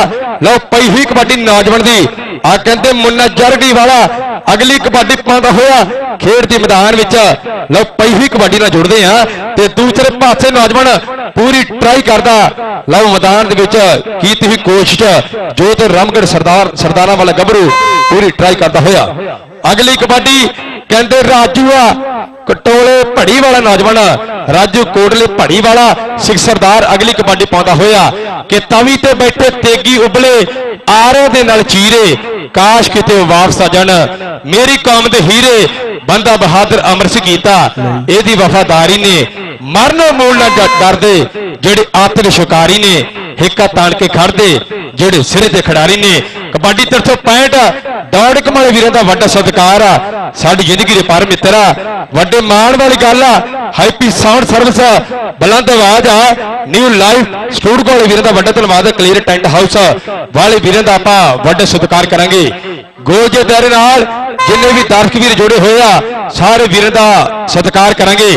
लो पई हुई कबड्डी नौजवान की आ कहते मुन्ना जरडी वाला अगली कबड्डी पाता होया खेड के मैदान में लो पई हुई कबड्डी नाल जुड़ते हैं ते दूसरे पासे नौजवान पूरी ट्राई करता लो मैदान की हुई कोशिश जो तो रामगढ़ सरदार सरदारा वाला गभरू पूरी ट्राई करता होया। अगली कबड्डी कहते राजू आ कटोले भड़ी वाला नौजवान राजू कोटले भड़ी वाला सिख सरदार अगली कबड्डी पाता होया कि तवी ते बैठे तेगी उबले आरों दे नाल चीरे काश किते वापस आ जान मेरी कौम दे हीरे बंदा बहादुर अमर सिंह गीता एदी वफादारी ने मरनो मूल ना डरदे जेड़े आतक शिकारी ने हिक्का तान के खड़दे जेड़े सिरे ते खिडारी ने कबड्डी तीन सौ पैंठ दौड़ कमाले वीरों का वड्डा सत्कार आ साडी जिंदगी दे पर मित्र आ वड्डे माण वाली गल आ हाईपी साउंड सर्विस बुलंद आवाज आ न्यू लाइफ स्टूडियो वाले वीरों का वड्डा धन्यवाद क्लीयर टेंट हाउस वाले वीरों का आपां वड्डा सत्कार करांगे। गोजे दरे नाल जिन्हें भी दर्शक वीर जुड़े हुए आ सारे वीरों का सत्कार करांगे।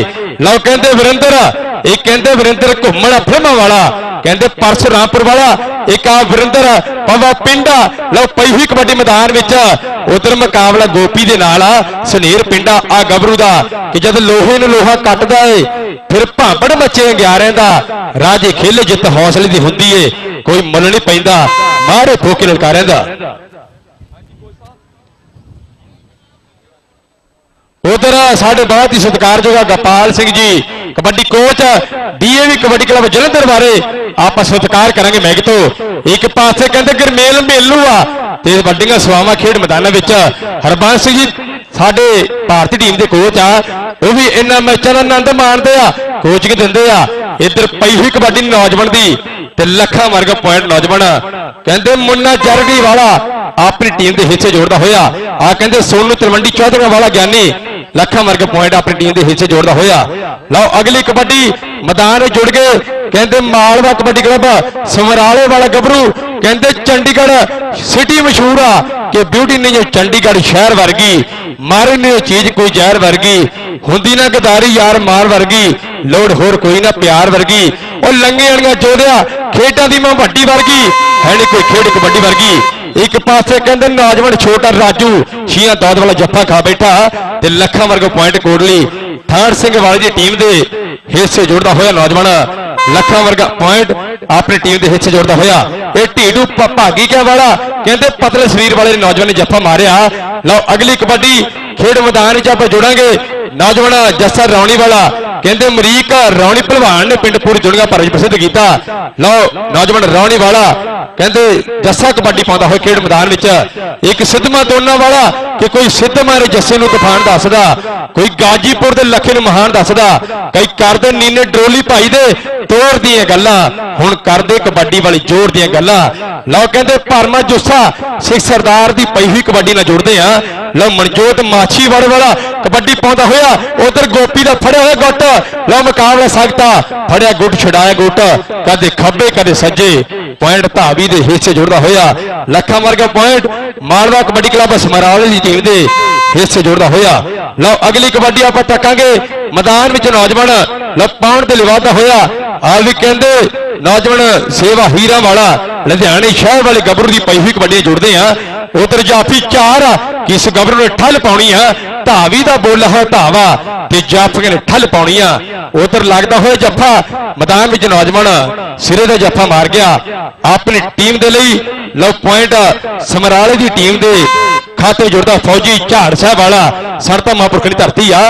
लो कहते वरिंदर एक कहते वरिंदर घूमण फिल्म वाला कहते परस रामपुर वाला एक आ वरिंदर पवा पिंडा लो पई हुई कबड्डी मैदान में उधर मुकाबला गोपी दे नाल आ सनेर पिंडा आ गभरू दा कि जद लोहे नूं लोहा कटदा है फिर भांबड़ मचे अंगियारें दा राजे खेले जित हौसले दी हुंदी है कोई मुल नहीं पैंदा मारे फोके ललकारें दा। उधर साढ़े बहुत ही सत्कारयोग Gopal Singh ji kabaddi coach DAV kabaddi club Jalandhar बारे आप सत्कार करांगे। मैग तो एक पासे कहते गुरमेल मेलू आ ते वड्डियां सवावां खेड मैदान में हरबंस सिंह जी साडे भारतीय टीम के कोच आ वह भी इन्होंने मैचों का आनंद माणते आ कोचिंग दिंदे आ। इधर पई हुई कबड्डी नौजवान की ते लखा वर्ग पॉइंट नौजवान कहते मुन्ना जरगी वाला अपनी टीम के हिस्से जोड़ता होया आ कहते सोनू तलवंडी चौधरी वाला ज्ञानी लखा वर्ग पॉइंट अपनी टीम के हिस्से जोड़ता होया। लो अगली कबड्डी मैदान जुड़ गए कहते मालवा कबड्डी क्लब समराले वाला गभरू कहते चंडीगढ़ सिटी मशहूर आ कि ब्यूटी नहीं है चंडीगढ़ शहर वर्गी मारे नहीं चीज कोई जहर वर्गी होंगी ना गदारी यार मार वर्गी लोड़ होर कोई ना प्यार वर्गी और लंघे आलियां जोधिया खेडा दी मां वड्डी वर्गी है नहीं कोई खेड कबड्डी वर्गी। एक पासे कहते नौजवान छोटा राजू छीया दौद वाला जफा खा बैठा ते लखा वर्ग पॉइंट कोटली थान सिंह वाले की टीम के हिस्से जोड़ता होया नौजवान लखा वर्ग पॉइंट अपनी टीम के हिस्से जोड़ता होया। ये ढीडू भागी क्या वाला कहते पतले शरीर वाले नौजवान ने जफा मारिया। लो अगली कबड्डी खेड मैदान आप जुड़ांगे नौजवान जस्सा रौनी वाला कहते अमरीक रौनी भलवान ने पिंड पूरी जुड़गा पर प्रसिद्ध किया। लो नौजवान रौनी वाला कहते जस्सा कबड्डी पाता हो खेड मैदान में। एक सिद्धमा दोना वाला कि कोई सिद्ध मारे जस्से को तूफान दसदा कोई गाजीपुर के लखे महान दसदा कई करते नीने डरोली भाई दे तोड़ दिया गल्ला हुण करदे कबड्डी वाली जोड़ दिया गल्ला। लो कहते भरमा जुस्सा सिख सरदार की पई हुई कबड्डी नाल जोड़ते हैं। लो मनजोत माछी वाले वाला कबड्डी पाता होया उधर गोपी का फड़िया हुआ गुट लो मुकाबला सकता फड़िया गुट छुड़ाया गुट कदे खब्बे कदे सज्जे पॉइंट धावी के हिस्से जुड़ता होया। लखा वर्ग पॉइंट मालवा कबड्डी क्लब समराले की टीम के हिस्से जुड़ता होया। लो अगली कबड्डी आप टकांगे मैदान में नौजवान लो पाउंड ते लिवादा होया आज भी कहते नौजवान सेवा हीरा वाला लुधियाने शहर वाले गभरू की पई हुई कबड्डी जुड़ते हैं। उधर जाफी चार किस गभरू ने ठल पानी है धावी का बोला है धावा ते जाफी ने ठल पानी है उधर लगता हुआ जफा मैदान में नौजवान सिरे का जफा मार गया अपनी टीम के लिए। लो पॉइंट समराले की टीम के खाते जुड़ता फौजी झाड़ साहब वाला सरता महापुरख की धरती आ।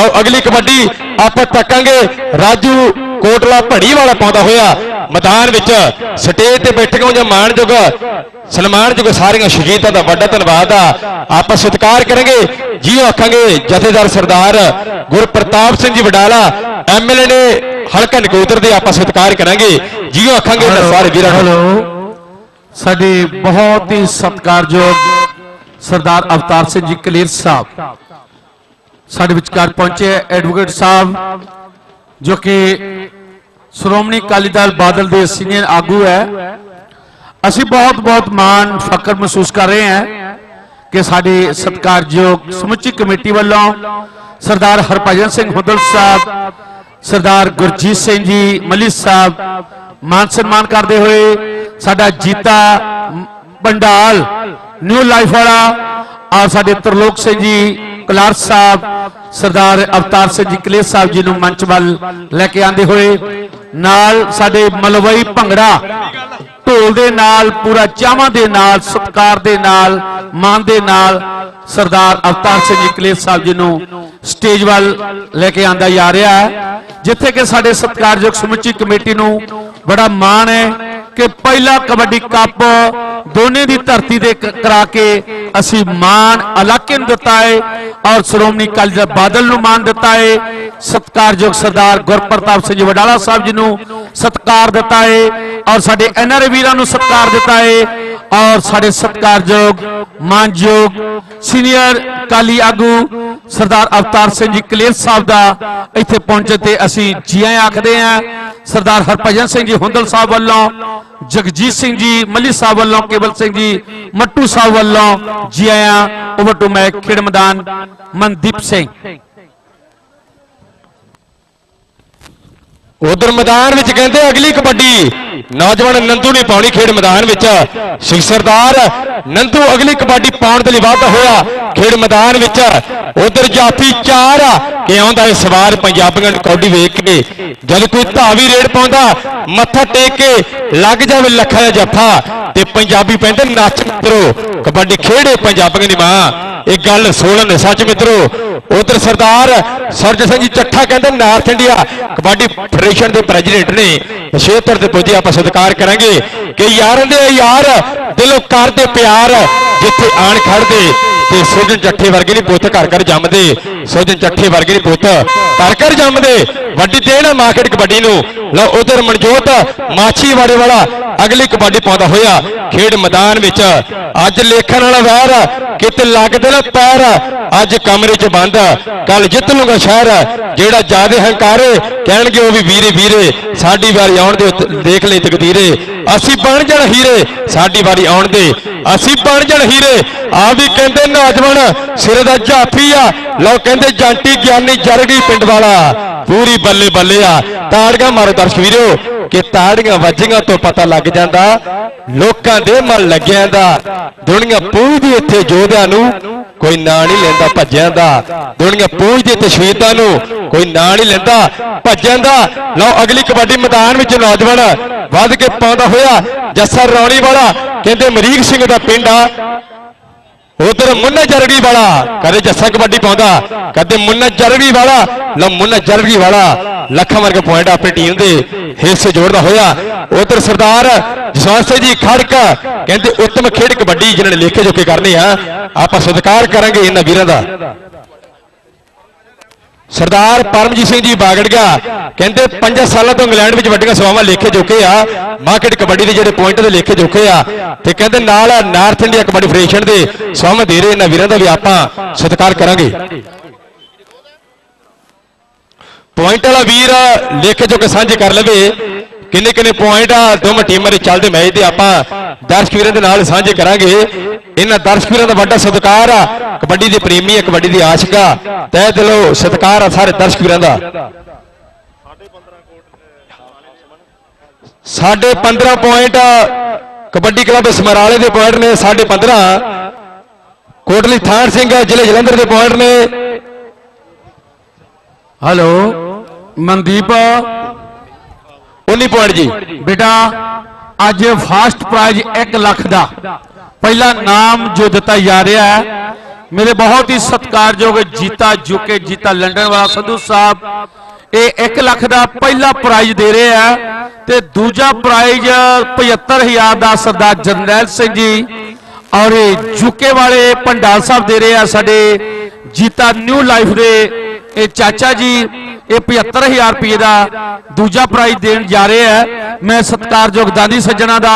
लो अगली कबड्डी आप तकांगे राजू कोटला भड़ी वाला पाता होया मैदान में स्टेज से बैठ गए मान जोग सन्मान जोग सारिया शहीदों का बड़ा धन्यवाद आप सत्कार करेंगे जी आखांगे Jathedar Sardar Gurpratap Singh ji Wadala M L A ने हल्का नकोदर के आप सत्कार करेंगे जी आखांगे सारे वीर साडे बहुत ही सत्कारयोग सरदार अवतार सिंह जी कलेर साहब साडे विचकार पहुंचे एडवोकेट साहब जो कि श्रोमणी अकाली दल बादल के सीनियर आगू है। असी बहुत बहुत मान फख्र महसूस कर रहे हैं कि साडे सत्कारयोग समुची कमेटी वालों सरदार हरभजन सिंह हुदल साहब सरदार गुरजीत सिंह जी मलिक साहब मान सम्मान करते हुए साडा जीता भंडाल न्यू लाइफ वाला और साडे तरलोक सिंह जी कलार साहब सरदार अवतार सिंह जी कलेर साहब जी मंच वाल लेके आते हुए नाल साडे मलवई भंगड़ा ढोल दे नाल पूरा चावां दे नाल सत्कार दे नाल मान दे नाल सरदार अवतार सिंह जी कलेर साहब जी स्टेज वाल लेके आंदा जा रहा है जिथे कि साडे सत्कारयोग समुची कमेटी नूं बड़ा मान है कि पहला कबड्डी कप दोनों की धरती दे करा के असी मान इलाके दिता है और श्रोमणी अकाली दल बादल नूं मान दिता है। सत्कारयोग सरदार गुरप्रताप सिंह वडाला साहब जी नूं सत्कार दिता है और साडे एनआरए वीरां नूं सत्कार दिता है और साडे सत्कारयोग मानयोग सीनियर अकाली आगू सरदार अवतार सिंह जी कलेर साहब का इत्थे पहुंचे ते असीं जी आए आखदे हां। सरदार हरभजन सिंह जी हुंदल साहब वालों जगजीत सिंह जी मलिक साहब वालों केवल सिंह जी मट्टू साहब वालों जी आया ओवर टू मैच खेड मैदान मनदीप सिंह। उधर मैदान में कहते अगली कबड्डी नौजवान नंदू ने पानी खेड मैदान में सिंह सरदार नंदू अगली कबड्डी पाने के लिए वादा होया खेड मैदान में। उधर जाफी चार कि आंदा है सवार पंजाबियों की कौडी वेख के जब कोई धावी रेड पाता मत्था टेक के लग जाए लखा या जफा ते पंजाबी पैंदे नच मित्रो कबड्डी खेडे पंजाबियों की मां एक गल सोलन है सच मित्रो। उधर सरदार सरज सिंह जी चट्ठा कहते नार्थ इंडिया कबड्डी फेडरेशन के प्रेजिडेंट ने क्षेत्र से पुजे आप सत्कार करेंगे कि यार यार दिलों करते प्यार जिथे आन खड़ते ते सोजन चट्ठे वर्गे दी पुत्त घर घर जमदे, सोजन चट्ठे वर्गे दी पुत्त घर घर जमदे। वड्डी देना मार्केट कबड्डी नूं। लो उधर मनजोत माछीवाड़े वाला अगली कबड्डी पाउंदा होया खेड मैदान विच। अज लेखन वाला वैर किते लगदे ना पैर, अज कमरे च बंद कल जित लूंगा शहर। जेड़ा ज्यादा हंकारे कहणगे ओ वी वीरे वीरे, साडी वारी आउण दे देख ले तकदीरे। असीं बण जाण हीरे, साडी वारी आउण दे असीं बण जाण हीरे। आ वी कहंदे नौजवान सिर दा झाफी आ, लो कहंदे जंटी ज्ञानी जरगी पिंड वाला पूरी बल्ले बल्ले आ। ताड़ियां मारो दर्शक वीरो कि ताड़ियां वजियां तो पता लग जाता लोगों के मन लग्या का। दुनिया पूजदी इत्थे जोधियां नूं कोई ना नहीं लैंदा भज्जियां दा। दुनिया पूजदी इत्थे शहीदां नूं कोई ना नहीं लैंदा भज्जियां दा। लो अगली कबड्डी मैदान विच नौजवान वध के पाउंदा होया जस्सा रौली वाला कहते मरीक सिंह दा पिंड आ। उधर मुन्ना जरगी वाला कदे जस्सा कबड्डी पाउंदा, कदे मुन्ना जरगी वाला। लो मुन्ना जरगी वाला लखा वर्ग पॉइंट अपनी टीम के हिस्से जोड़ता होया। उधर सरदार जसवंत सिंह जी खड़क कहते उत्तम खेड कबड्डी जिन्होंने लेखे जोखे करने आप सत्कार करांगे इन्हां वीरां दा। सरदार परमजीत सिंह जी बागड़गा कहते पंज साल तो इंग्लैंड में वड्डियां सेवावां लेखे जोखे आ मार्केट कबड्डी के जो पॉइंट के लेखे जोखे आ। कहते नाल नार्थ इंडिया कबड्डी फेडरेशन के सेवावां दे रहे इन्हां वीरां दा भी आप सत्कार करांगे। पॉइंट वाला वीर लेखे जोखे सांझे कर लवे किन्ने किन्ने पॉइंट आ दोवें टीमां दे चलदे मैच दे। आपां दर्शक वीरां दे नाल सांझे करांगे। इन्हां दर्शक वीरां दा वड्डा सत्कार आ, कबड्डी दे प्रेमी आ, कबड्डी दे आशिक आ। तहे दिलों सत्कार आ सारे दर्शक वीरां दा। साढ़े पंद्रह पॉइंट कबड्डी क्लब समराले दे पॉइंट ने, साढ़े पंद्रह कोटली थान सिंह जिले जलंधर दे पॉइंट ने। हेलो मनदीप उन्नी पॉइंट जी बेटा अज फास्ट प्राइज एक लाख का पहला नाम जो दिता जा रहा है मेरे बहुत ही सत्कारयोग जीता जोके जीता लंडन वाला संधु साहब ये एक लाख का पहला प्राइज दे रहे हैं। तो दूजा प्राइज पचहत्तर हजार का सरदार जरनैल सिंह जी और जूके वाले भंडाल साहब दे रहे हैं। साढ़े जीता न्यू लाइफ दे ए चाचा जी ये पचहत्तर हजार रुपये का दूजा प्राइज देने जा रहे हैं। मैं सत्कारयोग दानी सज्जना का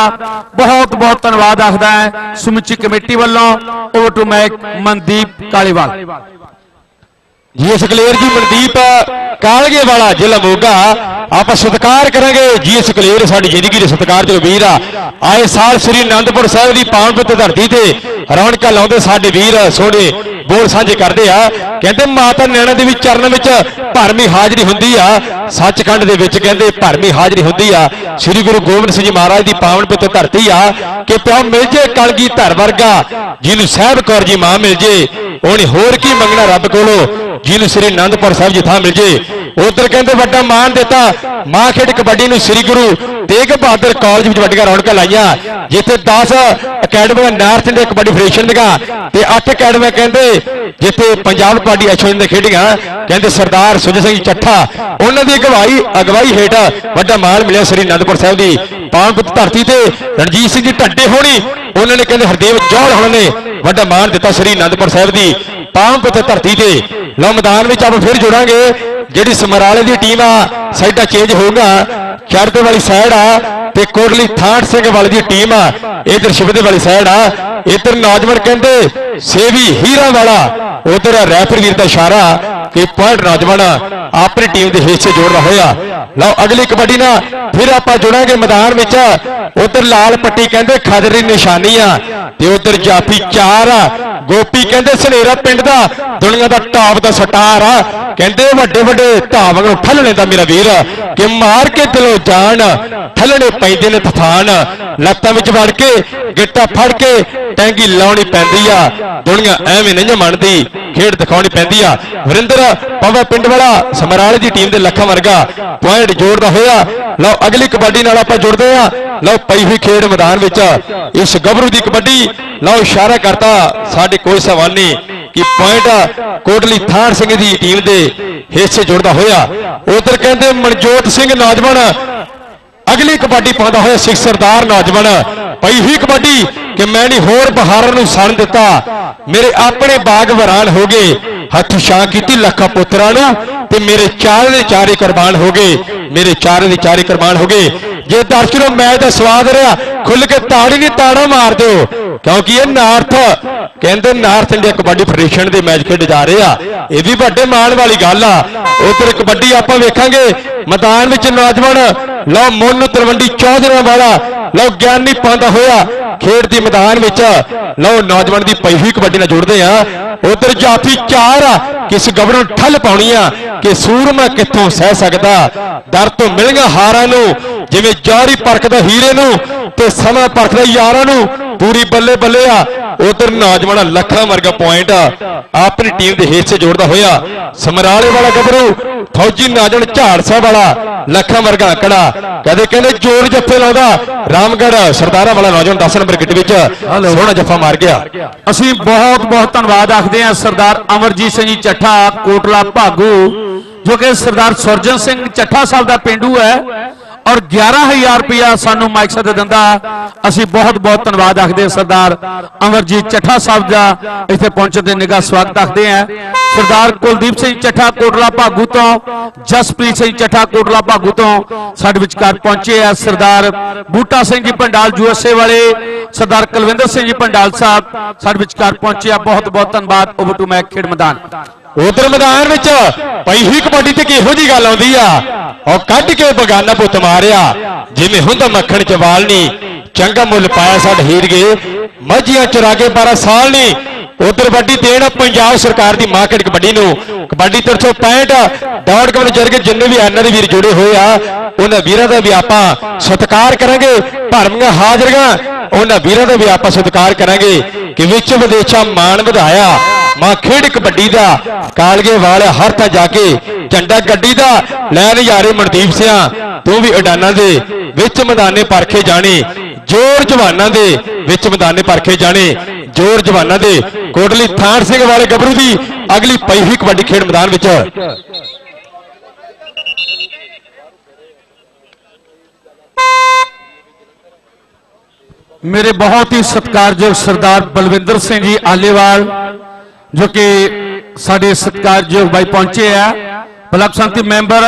बहुत बहुत धन्यवाद आखदा है समुची कमेटी वालों। Over to mic Mandeep Kaliwal ji S Kaler ji. Mandeep कालगे वाला जिला मोगा आप सत्कार करेंगे। जी एस कलेर साडी जिंदगी के सत्कारयोग वीर आए साल श्री आनंदपुर साहब की पावन पवित्र धरती से रौनक लाते साडे वीर सोने बोल साझे करते हैं। कहते माता नैणा देवी चरण भरमी हाजरी होंगी आ, सचखंड के कहते भरमी हाजरी होंगी आ। श्री गुरु गोबिंद सिंह जी महाराज की पावन पवित्र धरती आ कि प्यो मिल जे कलगी धर वर्गा जिन्होंने साहिब कौर जी मां मिल जे उन्हें होर की मंगना रब कोलो जिन्होंने श्री आनंदपुर साहब जी थां मिल जे। उधर कहते वड्डा मान दिता मां खेड कबड्डी में श्री गुरु तेग बहादुर कॉलेज वड्डियां रौनक लाइया जिथे दस अकैडमियां नार्थ इंडिया कबड्डी फेडरेशन दियां अठ अकैडमियां कहते जिथे पंजाब कबड्डी एसोसिएशन खेडियां। कहते सरदार सुजय सिंह चट्ठा उन्होंने की अगवाई अगवाई हेठ वड्डा मान मिलिया श्री आनंदपुर साहब की पावनपुत्र धरती से। रणजीत सिंह जी ढड्डे होनी उन्होंने कहते हरदेव जौहर होना ने वड्डा मान दिता श्री आनंदपुर साहब की पावनपुत्र धरती से। लो मैदान में आप फिर जुड़ांगे जिहड़ी समराले की टीम आ साइडा चेंज होगा चरदे वाली साइड आ कोटली थान सिंह वाली की टीम आ इधर शिवदे वाली साइड आ। इधर नौजवान कहते सेवी हीरा वाला उधर रैफर वीर का इशारा कि पॉइंट नौजवान अपनी टीम के हिस्से जोड़ रहा होया। लो अगली कबड्डी ना फिर आप जुड़ांगे मैदान में। उधर लाल पट्टी कहते खदर की निशानी आ ते उधर जाफी चार आ गोपी कहते सनेरा पिंड का दुनिया का टॉप का सटार आ। कहते वड्डे वड्डे धावां नूं ठल लैंदा मेरा वीर कि मार के दिलों जान ठलने पैंदे ने तूफान लत्तां विच वड़ के गिट्टा फड़ के टैंगी लाउणी पैंदी आ। दुनिया एवें नहीं मनदी खेड दिखाउणी पैंदी आ। वरिंदर पवा पिंड वाला समराले दी टीम दे लखा वर्गा पॉइंट जोड़दा होया। लो अगली कबड्डी नाल आपां जुड़दे आ। लो पई हुई खेड मैदान विच इस गभरू दी कबड्डी लो इशारा करता साडे कोच साहब ने कि पॉइंट कोटली थान सिंह की टीम के हिस्से जुड़ता होया। उधर कहते मनजोत सिंह नौजवान अगली कबड्डी पाता हुआ सिख सरदार नौजवान पई हुई कबड्डी कि मैंने होर बहारों नूं सन दिता, मेरे अपने बाग वरान हो गए, हथ शां की लखा पुत्रा ते मेरे चारे दे चारे कुर्बान हो गए, मेरे चारे दे चारे कुर्बान हो गए। जे दर्शकों मैच का स्वाद रहा खुल के ताड़ी नहीं ताड़ा मार दो, क्योंकि ये नार्थ कहते नार्थ इंडिया कबड्डी फेडरेशन के मैच खेडे जा रहे हैं, यह भी बड़े माण वाली गल आ। उधर कबड्डी आप वेखांगे मैदान में नौजवान लो मोनू तलवंडी चौधरी वाला लो ज्ञानी पाता हुआ खेड के मैदान में लो नौजवान की पई हुई कबड्डी जुड़ते हैं। उधर जाफी चार किस गबरू ठल पानी कि सूरमा कितों सह सकता, दर तो मिलगा हारा जिमें जारी परखदा हीरे नू ते समा परखदा यारा नू, पूरी बल्ले बल्ले आ। उधर नौजवान लखा वर्गा पॉइंट अपनी टीम के हिस्से जोड़ता हुआ, समराले वाला गबरू फौजी नाजन झाड़सा वाला लखा वर्गा आंकड़ा कदे कहते जोर जफे लादा रामगढ़ सरदारा वाला नौजवान दस नंबर किट विच सोहना जफा मार गया। असीं बहुत बहुत धन्यवाद आखदे हां सरदार अमरजीत सिंह चट्ठा कोटला भागू, जो कि सरदार सुरजन सिंह चट्ठा साहब का पेंडू है, और ग्यारह हजार रुपया सानू माइक साथ दिंदा। असीं बहुत बहुत धन्यवाद आखदे सरदार अमरजीत चट्ठा साहब का इत्थे पहुंचण ते निघा स्वागत आखदे हैं। सरदार कुलदीप सिंह चट्ठा कोटला भागू तो जसप्रीत सिंह चट्ठा कोटला भागू तो साडे विचकार पहुंचे हैं सरदार बूटा सिंह जी पंडाल यूएसए वाले, सरदार कुलविंदर सिंह जी पंडाल साहब साडे विचकार पहुंचे हैं। बहुत बहुत धन्यवाद। ओवर टू मैच खेड मैदान। उधर मैदान में पई हुई कबड्डी ते किहो जी गल आउंदी आ, और कट के बगाना पुत मारिया जिमें हुंदा मक्खण चवाल नहीं, चंगा मुल पाया साढ़े हीर गए मझिया चरागे बारह साल नहीं। उधर वड्डी देना पंजाब सरकार की मार्केट कबड्डी नूं, कबड्डी तीन सौ पैंठ डॉट कम जरिए जिन्हें भी एन आर वीर जुड़े हुए उन्होंने वीरों का भी आप सत्कार करांगे, भरमिया हाजरियां उन्होंने वीरों का भी आप सत्कार करांगे कि विच विदेशा मान वधाया मां खेड कबड्डी का कालगे वाल हर था जाके झंडा गड्डी का लै नजारे मनदीप सिंह तू भी उडाना दे विच मैदाने परखे जाने, जोर जवाना दे विच मैदाने परखे जाने, जोर जवाना दे। कोटली थान सिंह वाले गबरू की अगली पई हुई कबड्डी खेड मैदान विच मेरे बहुत ही सत्कारयोग सरदार बलविंदर सिंह जी आलेवाल, जो कि साढ़े सत्कारयोग भाई पहुंचे हैं क्लब समिति मैंबर,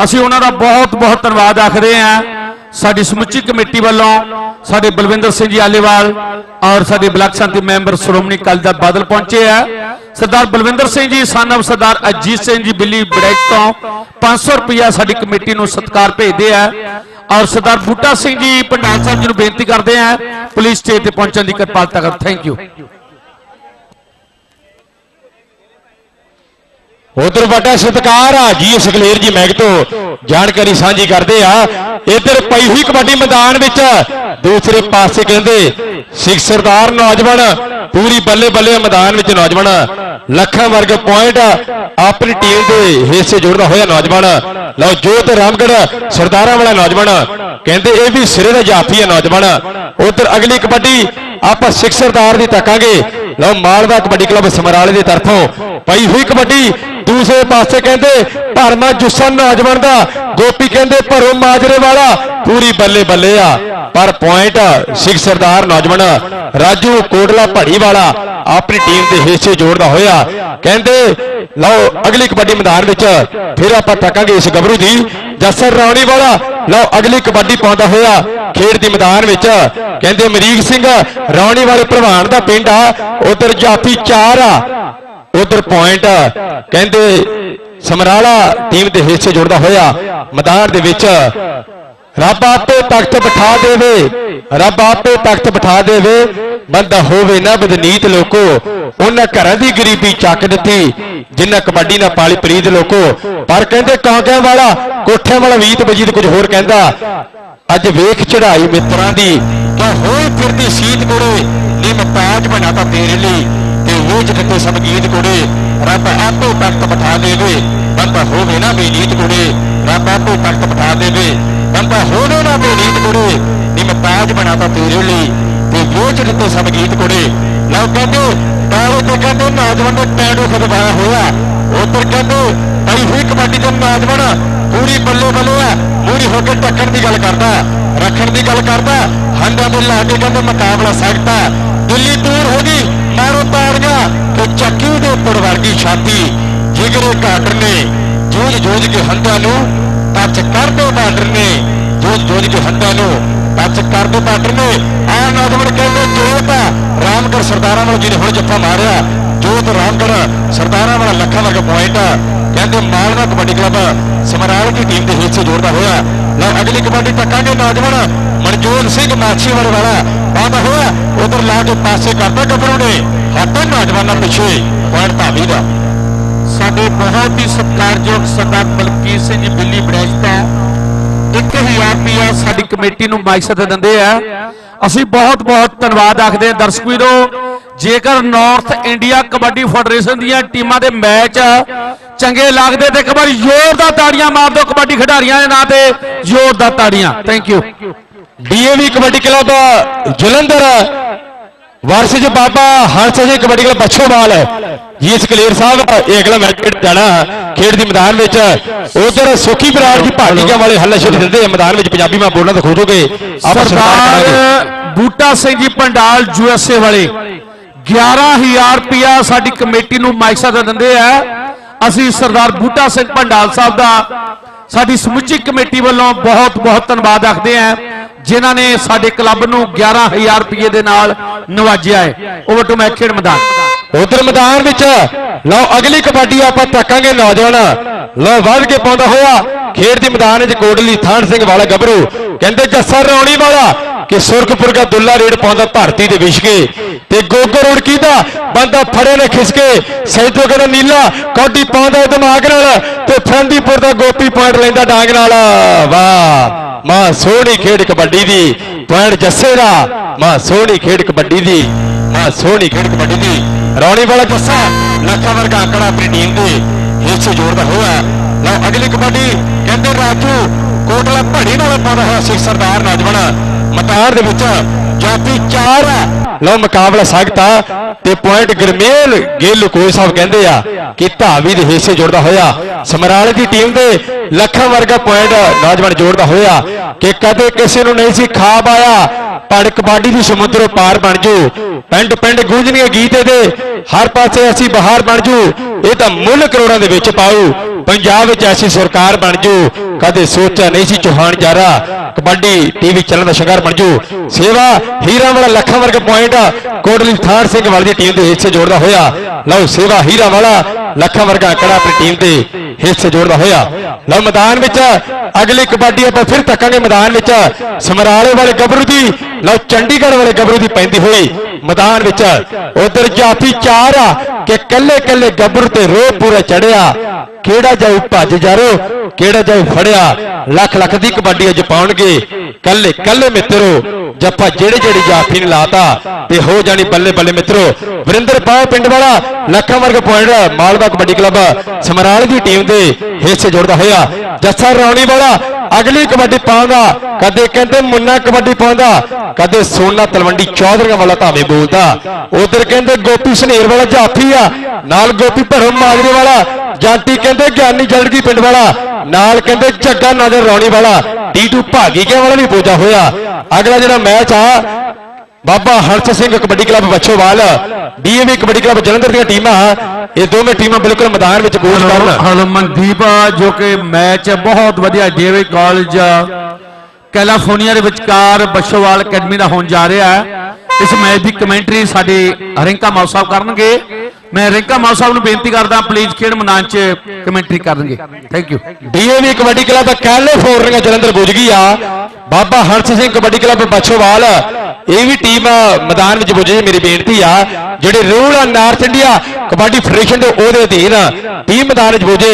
असी उन्होंने बहुत बहुत धन्यवाद आख रहे हैं। साड़ी समुची कमेटी वालों साढ़े बलविंदर सिंह जी आलेवाल और साढ़े ब्लॉक समिति मैंबर श्रोमणी अकाली दल बादल पहुंचे हैं। सरदार बलविंदर सिंह जी सन ऑफ सरदार अजीत सिंह जी बिल्ली बड़ैच तो पांच सौ रुपया साड़ी कमेटी को सत्कार भेजते हैं, और सरदार बूटा सिंह जी पंडाल साहब जी को बेनती करते हैं पुलिस स्टेज पर पहुंचने की कृपालता कर। Thank you. उधर वड्डा सत्कार आ जी सकलेर जी मैग तो जानकारी साझी करते हैं। इधर पई हुई कबड्डी मैदान विच दूसरे पासे कहते सिख सरदार नौजवान पूरी बल्ले बल्ले मैदान में नौजवान लखा वर्ग पॉइंट अपनी टीम के हिस्से जुड़ता हुआ नौजवान लो जोत रामगढ़ सरदारा वाला नौजवान कहते यह भी सिरे का जाफी है नौजवान। उधर अगली कबड्डी आप सिख सरदार की तकांगे लो मालवा कबड्डी क्लब समराले की तरफों पई हुई कबड्डी दूसरे पासे कहते भरमा जुस्सा नौजवान का गोपी कहते भरो माजरे वाला पूरी बल्ले बल्ले आ, पर पॉइंट सिख सरदार नौजवान राजू कोटला भड़ी वाला अपनी टीम के हिस्से जोड़ता हुआ कहते लो अगली कबड्डी मैदान में फिर आप तकांगे इस गबरू की जसर रौनी वाला लो अगली कबड्डी पाता हुआ खेड के मैदान में कहते अमरीक सिंह रौनी वाले प्रवान का पिंड आ। उधर जाफी चार आ उधर पॉइंट कहते समराला टीम के हिस्से जुड़ता हुआ मैदान के रब आपे तख्त बिठा देवे, रब आपे तख्त बिठा देवे बंदा होवे ना बदनीत लोको, उन्हें घर की गरीबी चक दी जिन्हें कबड्डी ना पाली प्रीत लोको। पर कहते कौंकिया वाला कोठे वाला वीत बजीत कुछ होर कहता अज वेख चढ़ाई मित्रा की क्या होर फिरती सीत गुड़े निम पैच बनाता तेरे लिए जगते समगीत कुड़े रब आपो तख्त बिठा देवे बंदा होवे ना बेनीत कुड़े, रब आपो तख्त बिठा देवे बंदा होवे ना बेनीत कुड़े निम ताज बनाता तेरे लिए ते वो जगते समगीत कुड़े। लो कहते ताले ते कहते नौजवान ने पैडो खदवाया होया। उधर कहते पई हुई कबड्डी के नौजवान पूरी बल्ले बल्ले है, पूरी होकर टक्कर की गल करता है, रखण की गल करता है, हंडा मुला के कहते मुकाबला सकता है। दिल्ली दूर होगी मारो ताड़िया तो चक्की के उपर वर्गी छाती जिगरे काटर ने जूझ जूझ के हंडा नू टच कर दो काटर ने जूझ जूझ के हंडा नू टच कर दो काटर ने आ नौजवान कहते जोत रामगढ़ सरदारा वालों जी ने हम जत्था मारिया जोत रामगढ़ सरदारा वाला लखा वर्ग पॉइंट कहते मालवा कबड्डी क्लब समराल की टीम के हिस्से जोड़ता हुआ लो अगली कबड्डी टकांगे नौजवान मनजोत सिंह माछीवाल वाला पाता हुआ उधर ला के पासे करता गबरू ने हटा नौजवानों पिछे पॉइंट धावी का साडे बहुत ही सत्कारयोग सरदार बलकीत सिंह बिल्ली बड़ैचता एक हज़ार रुपया साडी कमेटी नूं माइसत दिंदे आ। असीं बहुत बहुत धन्नवाद आखदे दर्शक वीरो। जेकर नॉर्थ इंडिया कबड्डी फैडरेशन दीआं टीमां दे मैच चंगे लगते तो एक बार जोरदार ताड़ियां मार दो कबड्डी खिडारियां दे नाम ते जोरदार ताड़ियां। Thank you. DAV kabaddi club Jalandhar versus Baba Hans Singh kabaddi club Pachhowal है जी सकलेर साहब ये अगला मैच जाना खेड के मैदान में। उधर सुखी बराड़ की भाटीआं वाले हल्ला छेड़ी दिंदे मैदान में पंजाबी मां बोलना तो खोजोगे सरदार बूटा सिंह जी पंडाल यूएसए वाले ग्यारह हजार रुपया साडी कमेटी नूं माइसा दिंदे है। असीं सरदार बूटा सिंह पंडाल साहब का साडी समुची कमेटी वालों बहुत बहुत धन्नवाद आखते हैं जिन्हों ने साडे क्लब नूं ग्यारह हजार रुपये के नाल नवाजिया है। ओवर टू मैच खेड मैदान। उधर मैदान विच लो अगली कबड्डी आपां तकांगे नौजवान लो वध के पाउंदा होया खेड के मैदान विच कोडली थान सिंह वाला गबरू कहते जस्सा रौली वाला कि सुरखपुर का दुल्ला रेड पाउंदा धरती दे विशके ते गोगो रोड की बंदा फड़े ने खिसके सैंटो कहना नीला कौडी पाँदा दिमाग ते फरंदीपुर का गोपी पॉइंट लेंदा डांग नाल। वाह मां सोहनी खेड कबड्डी दी पॉइंट जस्से दा मां सोहनी खेड कबड्डी दी मां सोहनी खेड कबड्डी दी रौली वाला जस्सा लखा वर्गा आंकड़ा अपनी टीम के हिस्से जोड़ता हुआ लो अगली कबड्डी कहते राजू कोटला भड़ी नाल पाता हुआ सिख सरदार नौजवान मतार जाती चार लो मुकाबला सागता ते पॉइंट गरमेल गेल कोई साहब कहते हैं कि धावी के हिस्से जोड़ता होया समराले की टीम के लखा वर्गा पॉइंट नौजवान जोड़ता होया कि कदे किसी नूं नहीं सी खा पाया पर कबड्डी दी समुद्रों पार बन जू पिंड पिंड गूंजणगे गीत दे हर पासे ऐसी बहार बन जू ये तो मुल करोड़ों के विच पाऊ पंजाब विच ऐसी सरकार बन जू कदे सोचा नहीं सी चौहान जारा कबड्डी टीवी चलन का शिकार बन जू सेवा हीरा वाला लखा वर्ग पॉइंट कोटली थान सिंह वाली टीम के हिस्से जोड़ता होया लो सेवा हीरा वाला लखा वर्ग आंकड़ा अपनी टीम के हिस्से जोड़ता होया लो मैदान में अगली कबड्डी आप फिर तकांगे मैदान में समराले वाले गबरू की लो चंडीगढ़ वाले गबरू की पैंती हुई मैदान में उधर जाफी चार आ कि कले कले गबरू ते रोह पूरा चढ़िया केड़ा जाऊ भज जारो केड़ा जाऊ फड़िया लख लख की कबड्डी अज पाउणगे कले कले मित्रो जफा जेड़े जेड़े जाफी ने लाता ते हो जानी बल्ले बल्ले मित्रो। वरिंदर पाओ पिंड वाला लखा वर्ग पॉइंट मालवा कबड्डी क्लब समराल की टीम के हिस्से जोड़ता होया जस्सा रौली वाला अगली कबड्डी पाउंदा कदे कहते मुन्ना कबड्डी पाउंदा कदे सोना तलवंडी चौधरी वाला धावे बोलता उधर कहते गोपी सनेर वाला जाफी आ नाल गोपी भरम माजरे वाला जाटी कहते ज्ञानी जलगी पिंड वाला नाल कहते झग्गा नादर रौली वाला टीटू भागी के वाला भी पूजा होया। अगला जो मैच आ Baba Hans Singh kabaddi club Bachhowal DAV kabaddi club Jalandhar दी टीमां ये दोवें टीमां बिल्कुल मैदान विच गोल करन हरमनदीप जो कि मैच बहुत वधिया डीएवी कॉलेज कैलिफोर्निया के विचकार बछोवाल अकैडमी का होने जा रहा है। इस मैच की कमेंटरी साडे रिंका माऊ साहब करनगे। मैं रिंका माऊ साहब नूं बेनती करदा प्लीज खेड मैदान च कमेंटरी करनगे। Thank you. DAV kabaddi club California Jalandhar पुज गई आ बाबा हंस सिंह कबड्डी क्लब बछोवाल ये भी टीम मैदान में पुजी मेरी बेनती आ जेडे रूल आ नार्थ इंडिया कबड्डी फेडरेशन के ओहदे अधीन टीम मैदान में पुजे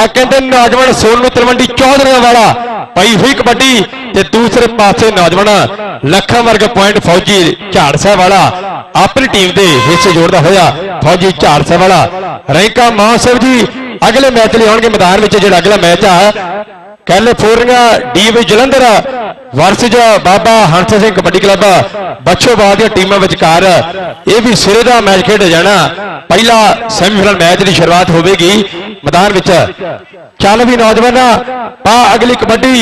आ कहते नौजवान सोनू तलवंडी चौधरी वाला पाई हुई कबड्डी ते दूसरे पासे नौजवान लखा वर्ग पॉइंट फौजी झाड़सा वाला अपनी टीम के हिस्से जोड़ता होया फौजी झाड़सा वाला रैंका महासेव जी अगले मैच लिए आएंगे मैदान में जो अगला मैच है California DV Jalandhar versus Baba Hans Singh kabaddi club Bachhowal दी टीमां विचकार यह भी सिरे का मैच खेडा जाना पहला सेमीफाइनल मैच की शुरुआत होगी मैदान विच चल भी नौजवाना पा अगली कबड्डी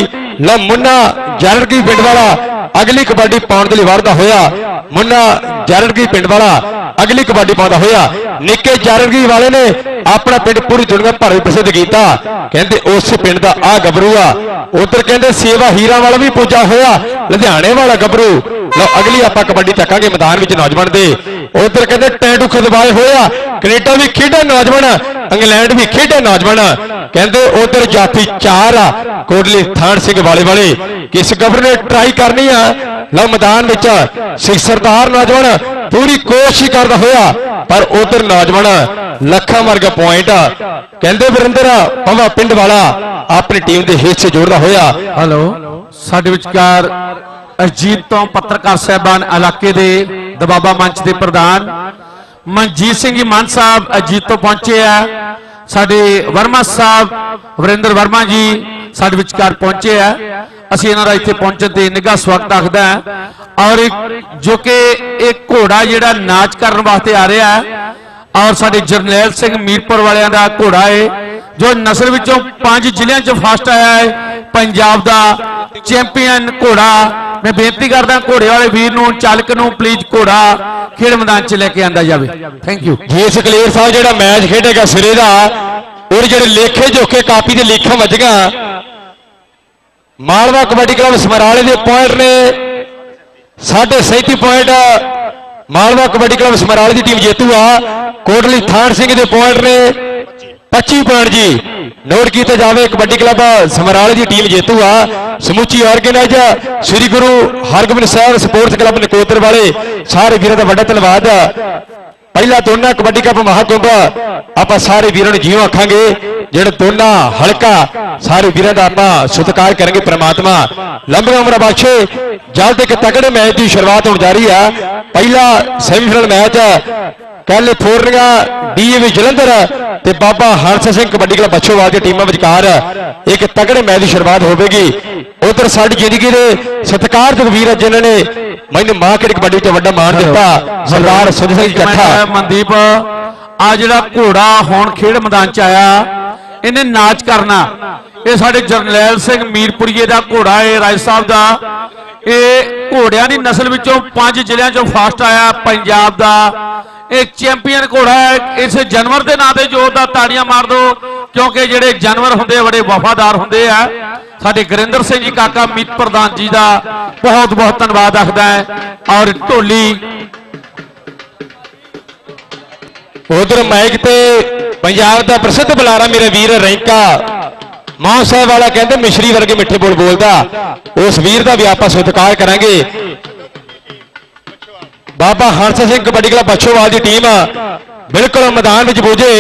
लो मुन्ना जैरट की पिंड वाला अगली कबड्डी पाने के लिए वढ़दा होया मुन्ना जैरट की पिंड वाला अगली कबड्डी पाता होया निके जैरटगी वाले ने अपना पिंड पूरी दुनिया भर में प्रसिद्ध किया कहते उस पिंड का आ गबरू आ उधर कहते सेवा हीरा वाला भी पुजा होया लुधियाने वाला गबरू लो अगली आप कबड्डी चकांगे मैदान में नौजवान दे उधर कहते टैटू खदवाए होया कनेडा भी खेडे नौजवान इंग्लैंड भी खेडे नौजवान कहते उधर जाति चार आ कोटली थान सिंह वाले वाले किस गबर ने ट्राई करनी आ लो मैदान में सिख सरदार नौजवान पूरी कोशिश करता होया पर उधर नौजवान लखा वर्गा पॉइंट कहते वरिंदर पवा पिंड वाला अपनी टीम के हिस्से जोड़ता होया। हेलो साडे विचकार अजीत तो पत्रकार साहबान इलाके दे दबाबा मंच के प्रधान मनजीत सिंह मान साहब अजीत तो पहुंचे है, साडे वर्मा साहब वरिंदर वर्मा जी साडे विचकार पहुंचे है। असं इन्हों का इतने पहुंचने से निघा स्वागत आखदा है और एक जो कि एक घोड़ा जिहड़ा नाच करने वास्ते आ रहा है और साडे जरनैल सिंह मीरपुर वालियां दा घोड़ा है जो नस्ल विचों पांच जिलियां च फास्ट आया है पंजाब का चैंपीयन घोड़ा। मैं बेनती करदा घोड़े वाले वीर नूं चालक नूं प्लीज घोड़ा खेड मैदान च लेके आंदा जावे। थैंक यू जी। सकलेर साहब जिहड़ा मैच खेडेगा सिरे दा और जिहड़े लेखे जोखे कापी ते लेखा वजगा मालवा कबड्डी क्लब समराले दे पॉइंट ने साढ़े सैंती पॉइंट मालवा कबड्डी क्लब समराले दी टीम जेतू आ। कोटली थान सिंह दे पॉइंट ने पच्ची पॉइंट जी नोट किया जाए। कबड्डी क्लब समराले की टीम जेतू आ। समूची ऑर्गेनाइजर श्री गुरु हरगोबिंद साहब स्पोर्ट्स क्लब नकोदर वाले सारे वीरों का बड़ा धन्यवाद। पहला दोना कबड्डी कप महाकुंभ आप सारे वीरों ने जीव आखांगे जो दोना हल्का सारे वीरों का आप सत्कार करेंगे। परमात्मा लंबी उम्र बख्शे। जल्द एक तगड़े मैच की शुरुआत होने जा रही है। पहला semifinal match California DAV Jalandhar ते बाबा हरस सिंह कबड्डी क्लब बछोवाल की टीमों विचकार एक तगड़े मैच की शुरुआत होगी। उधर साड़ी जिंदगी के सत्कारयोग वीर जिन्होंने मैंने मार्केट कबड्डी से वड्डा मान दिता सरदार सिद्ध सिंह जट्ठा। मनदीप आ जिहड़ा घोड़ा हुण खेड मैदान च आया इन्हें नाच करना ये साडे जरनैल सिंह मीरपुरीए का घोड़ा है राज साहब का। यह घोड़िया की नस्ल विचों पांच जिलियां चों फास्ट आया पंजाब का एक चैंपीयन घोड़ा है। इस जानवर के नाम से जोरदार ताड़ियां मार दो क्योंकि जिहड़े जानवर होंदे बड़े वफादार होंदे आ। साडे गुरिंदर सिंह जी काका मीत प्रधान जी का बहुत बहुत धन्यवाद आखदा है। और ढोली उधर माइक ते पंजाब का प्रसिद्ध बुलारा मेरा वीर रैंका मां साहब वाला कहते मिश्री वर्गे मिठे बोल बोलता उस वीर का भी आप सत्कार करांगे। बाबा हरस सिंह कबड्डी क्लब बछोवाल की टीम बिल्कुल मैदान में पुजे।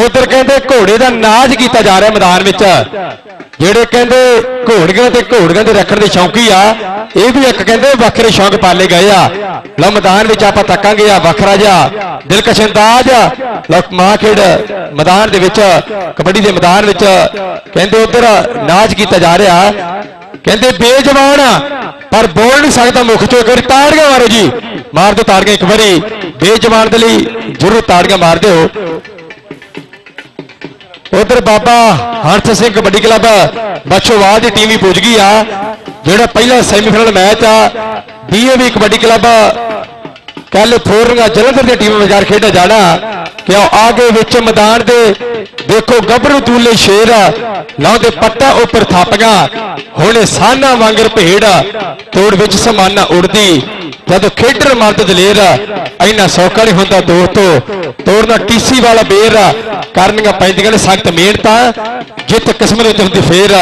उधर कहते घोड़े का नाच किया जा रहा मैदान में जेडे कहते घोड़ियां ते घोड़ियां के रखने के शौकी आ यह भी एक कहते वखरे शौक पाले गए आ। लो मैदान में आप तकांगे आ वखरा जहा दिलकश अंदाज लो मां खेड मैदान के कबड्डी के मैदान में कहते उधर नाच किया जा रहा कहते बेजवान पर बोल नहीं सकता मुख चो। एक बार ताड़ियां मारो जी मार दो ताड़ियां एक बारी बेजवान के लिए जरूर ताड़ियां मार दो। उधर बाबा हरस सिंह कबड्डी क्लब बछोवाल की टीम भी पुज गई आ जो पहला सेमीफाइनल मैच आ DAV kabaddi club California Jalandhar की टीम बाजार खेडा जाना क्यों आगे विच मैदान दे देखो गबरू दूले शेर लाउंदे पट्टा उपर थापियां हुणे साना वांगर भेड़ तोड़ विच समाना उड़दी जद खेडर मर्द दलेर इन्ना सौखा नहीं हुंदा दोस्तो तोड़ना टीसी वाला बेर करनियां पैंदियां ने सख्त मेहनत जित किस्मत विच हुंदी फेर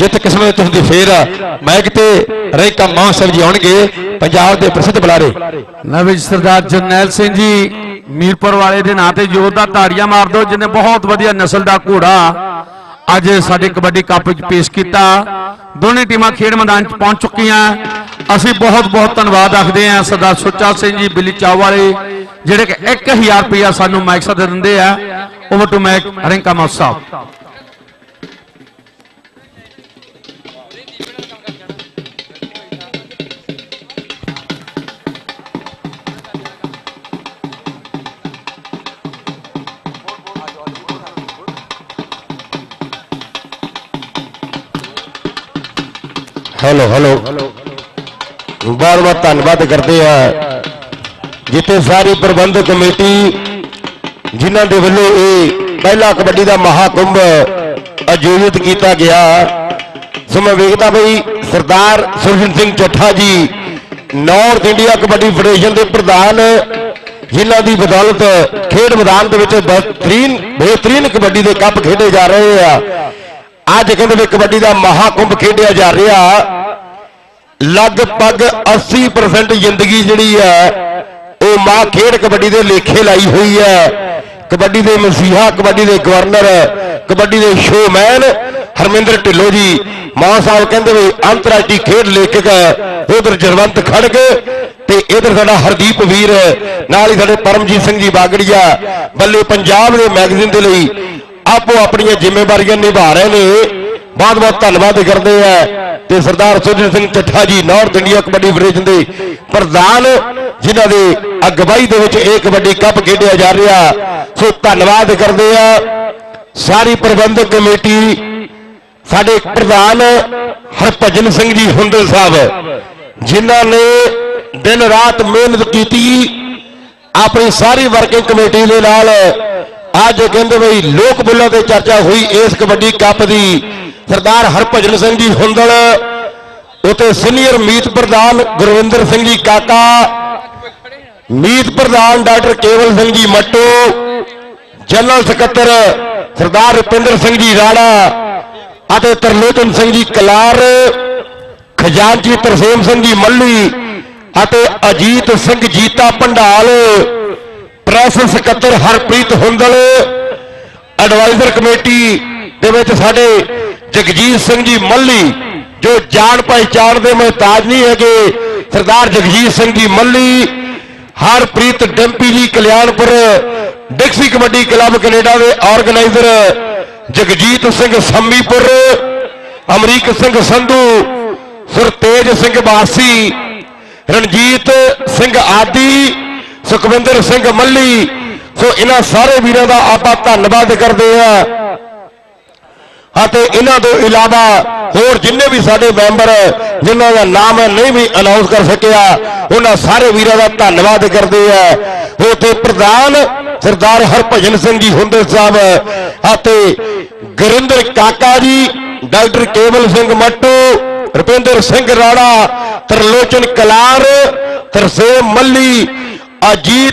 जित किस्मत विच हुंदी फेर। मैक ते रैंका मां साहिब जी आउणगे पंजाब के प्रसिद्ध बुलारे नवीज सरदार जरनैल सिंह जी मीरपुर वाले के नाम से जोरदार ताड़ियां मार दो जिन्हें बहुत वधिया नस्ल का घोड़ा अज साडे कबड्डी कप पेश किया। दोनों टीमां खेड मैदान पहुंच चुकी हैं। असीं बहुत बहुत धन्यवाद आखते हैं सरदार सुच्चा सिंह जी बिल्ली चाव वाले जिहड़े कि एक हज़ार रुपया सानू मैक साथ दिंदे आ। ओवर टू मैक रैंका मौत साहब। हेलो हेलो, बहुत बहुत धन्यवाद करते हैं जिते सारी प्रबंधक कमेटी जिन्हों के वालों पहला कबड्डी का महाकुंभ आयोजित किया गया। सो मैं वेखता बई Sardar Surjan Singh चोठा ji north India kabaddi federation के प्रधान जिन्हों की बदौलत खेड मैदान के बेहतरीन बेहतरीन कबड्डी के कप खेडे जा रहे हैं। आज कहते कबड्डी का महाकुंभ खेडिया जा रहा, लगभग अस्सी परसेंट जिंदगी जिहड़ी है वो मां खेड कबड्डी के लेखे लाई हुई है। कबड्डी के मसीहा, कबड्डी के गवर्नर, कबड्डी के शोमैन हरमिंदर ढिल्लों जी मां साहब कहते भी अंतरराष्ट्रीय खेड लेखक उधर जलवंत खड़गे ते इधर साडा हरदीप वीर नाल ही साडे परमजीत सिंह जी बागड़िया बल्ले पंजाब के मैगजीन के लिए आपो अपन जिम्मेवारियां निभा रहे हैं। बहुत बहुत धन्यवाद करते हैं ते Sardar Surjan Singh Chattha ji north India kabaddi federation के प्रधान जिन्हों की अगवाई के कबड्डी कप खेडिया जा रहा। सो धन्यवाद करते हैं सारी प्रबंधक कमेटी, साडे प्रधान हरभजन सिंह जी हुंदल साहब जिन्होंने दिन रात मेहनत की अपनी सारी वर्किंग कमेटी के नाल। आज कहते बई लोक बुलों पर चर्चा हुई इस कबड्डी कप की, सरदार हरभजन सिंह जी हुंदल उते सीनियर मीत प्रधान गुरविंदर सिंह जी काका, मीत प्रधान डॉक्टर केवल सिंह जी मट्टू, जनरल सकत्तर सरदार रुपिंदर सिंह जी राणा अते तरलोचन सिंह जी कलार, खजानची तरसेम सिंह जी मल्ली अते अजीत सिंह जीता भंडाल, प्रेस सकत्तर हरप्रीत हुंदल, एडवाइजर कमेटी दे विच साडे जगजीत सिंह जी मल्ली जो जान पहचान के मोहताज नहीं है, Sardar Jagjit Singh ji Malli, Harpreet Dimpy ji Kalyanpur Dixie kabaddi club Canada के ऑर्गेनाइजर, जगजीत सिंह सम्मीपुर, अमरीक सिंह संधू, सुरतेज सिंह बासी, रणजीत सिंह आदि, सुखविंदर सिंह मल्ली। सो इन्ह सारे वीरों का आप धन्यवाद करते हैं। इन्हों तो इलावा होर जिन्हें भी साडे मैंबर जिन्हों का नाम नहीं भी अनाउंस कर सकिया उन्होंने सारे वीरों का धन्यवाद करते हैं। उते प्रधान सरदार हरभजन सिंह जी हुंदल साहब, गुरिंदर काका जी, डॉक्टर केवल सिंह मट्टू, रुपिंदर सिंह राणा, तरलोचन कलार, तरसेम मल्ली, अजीत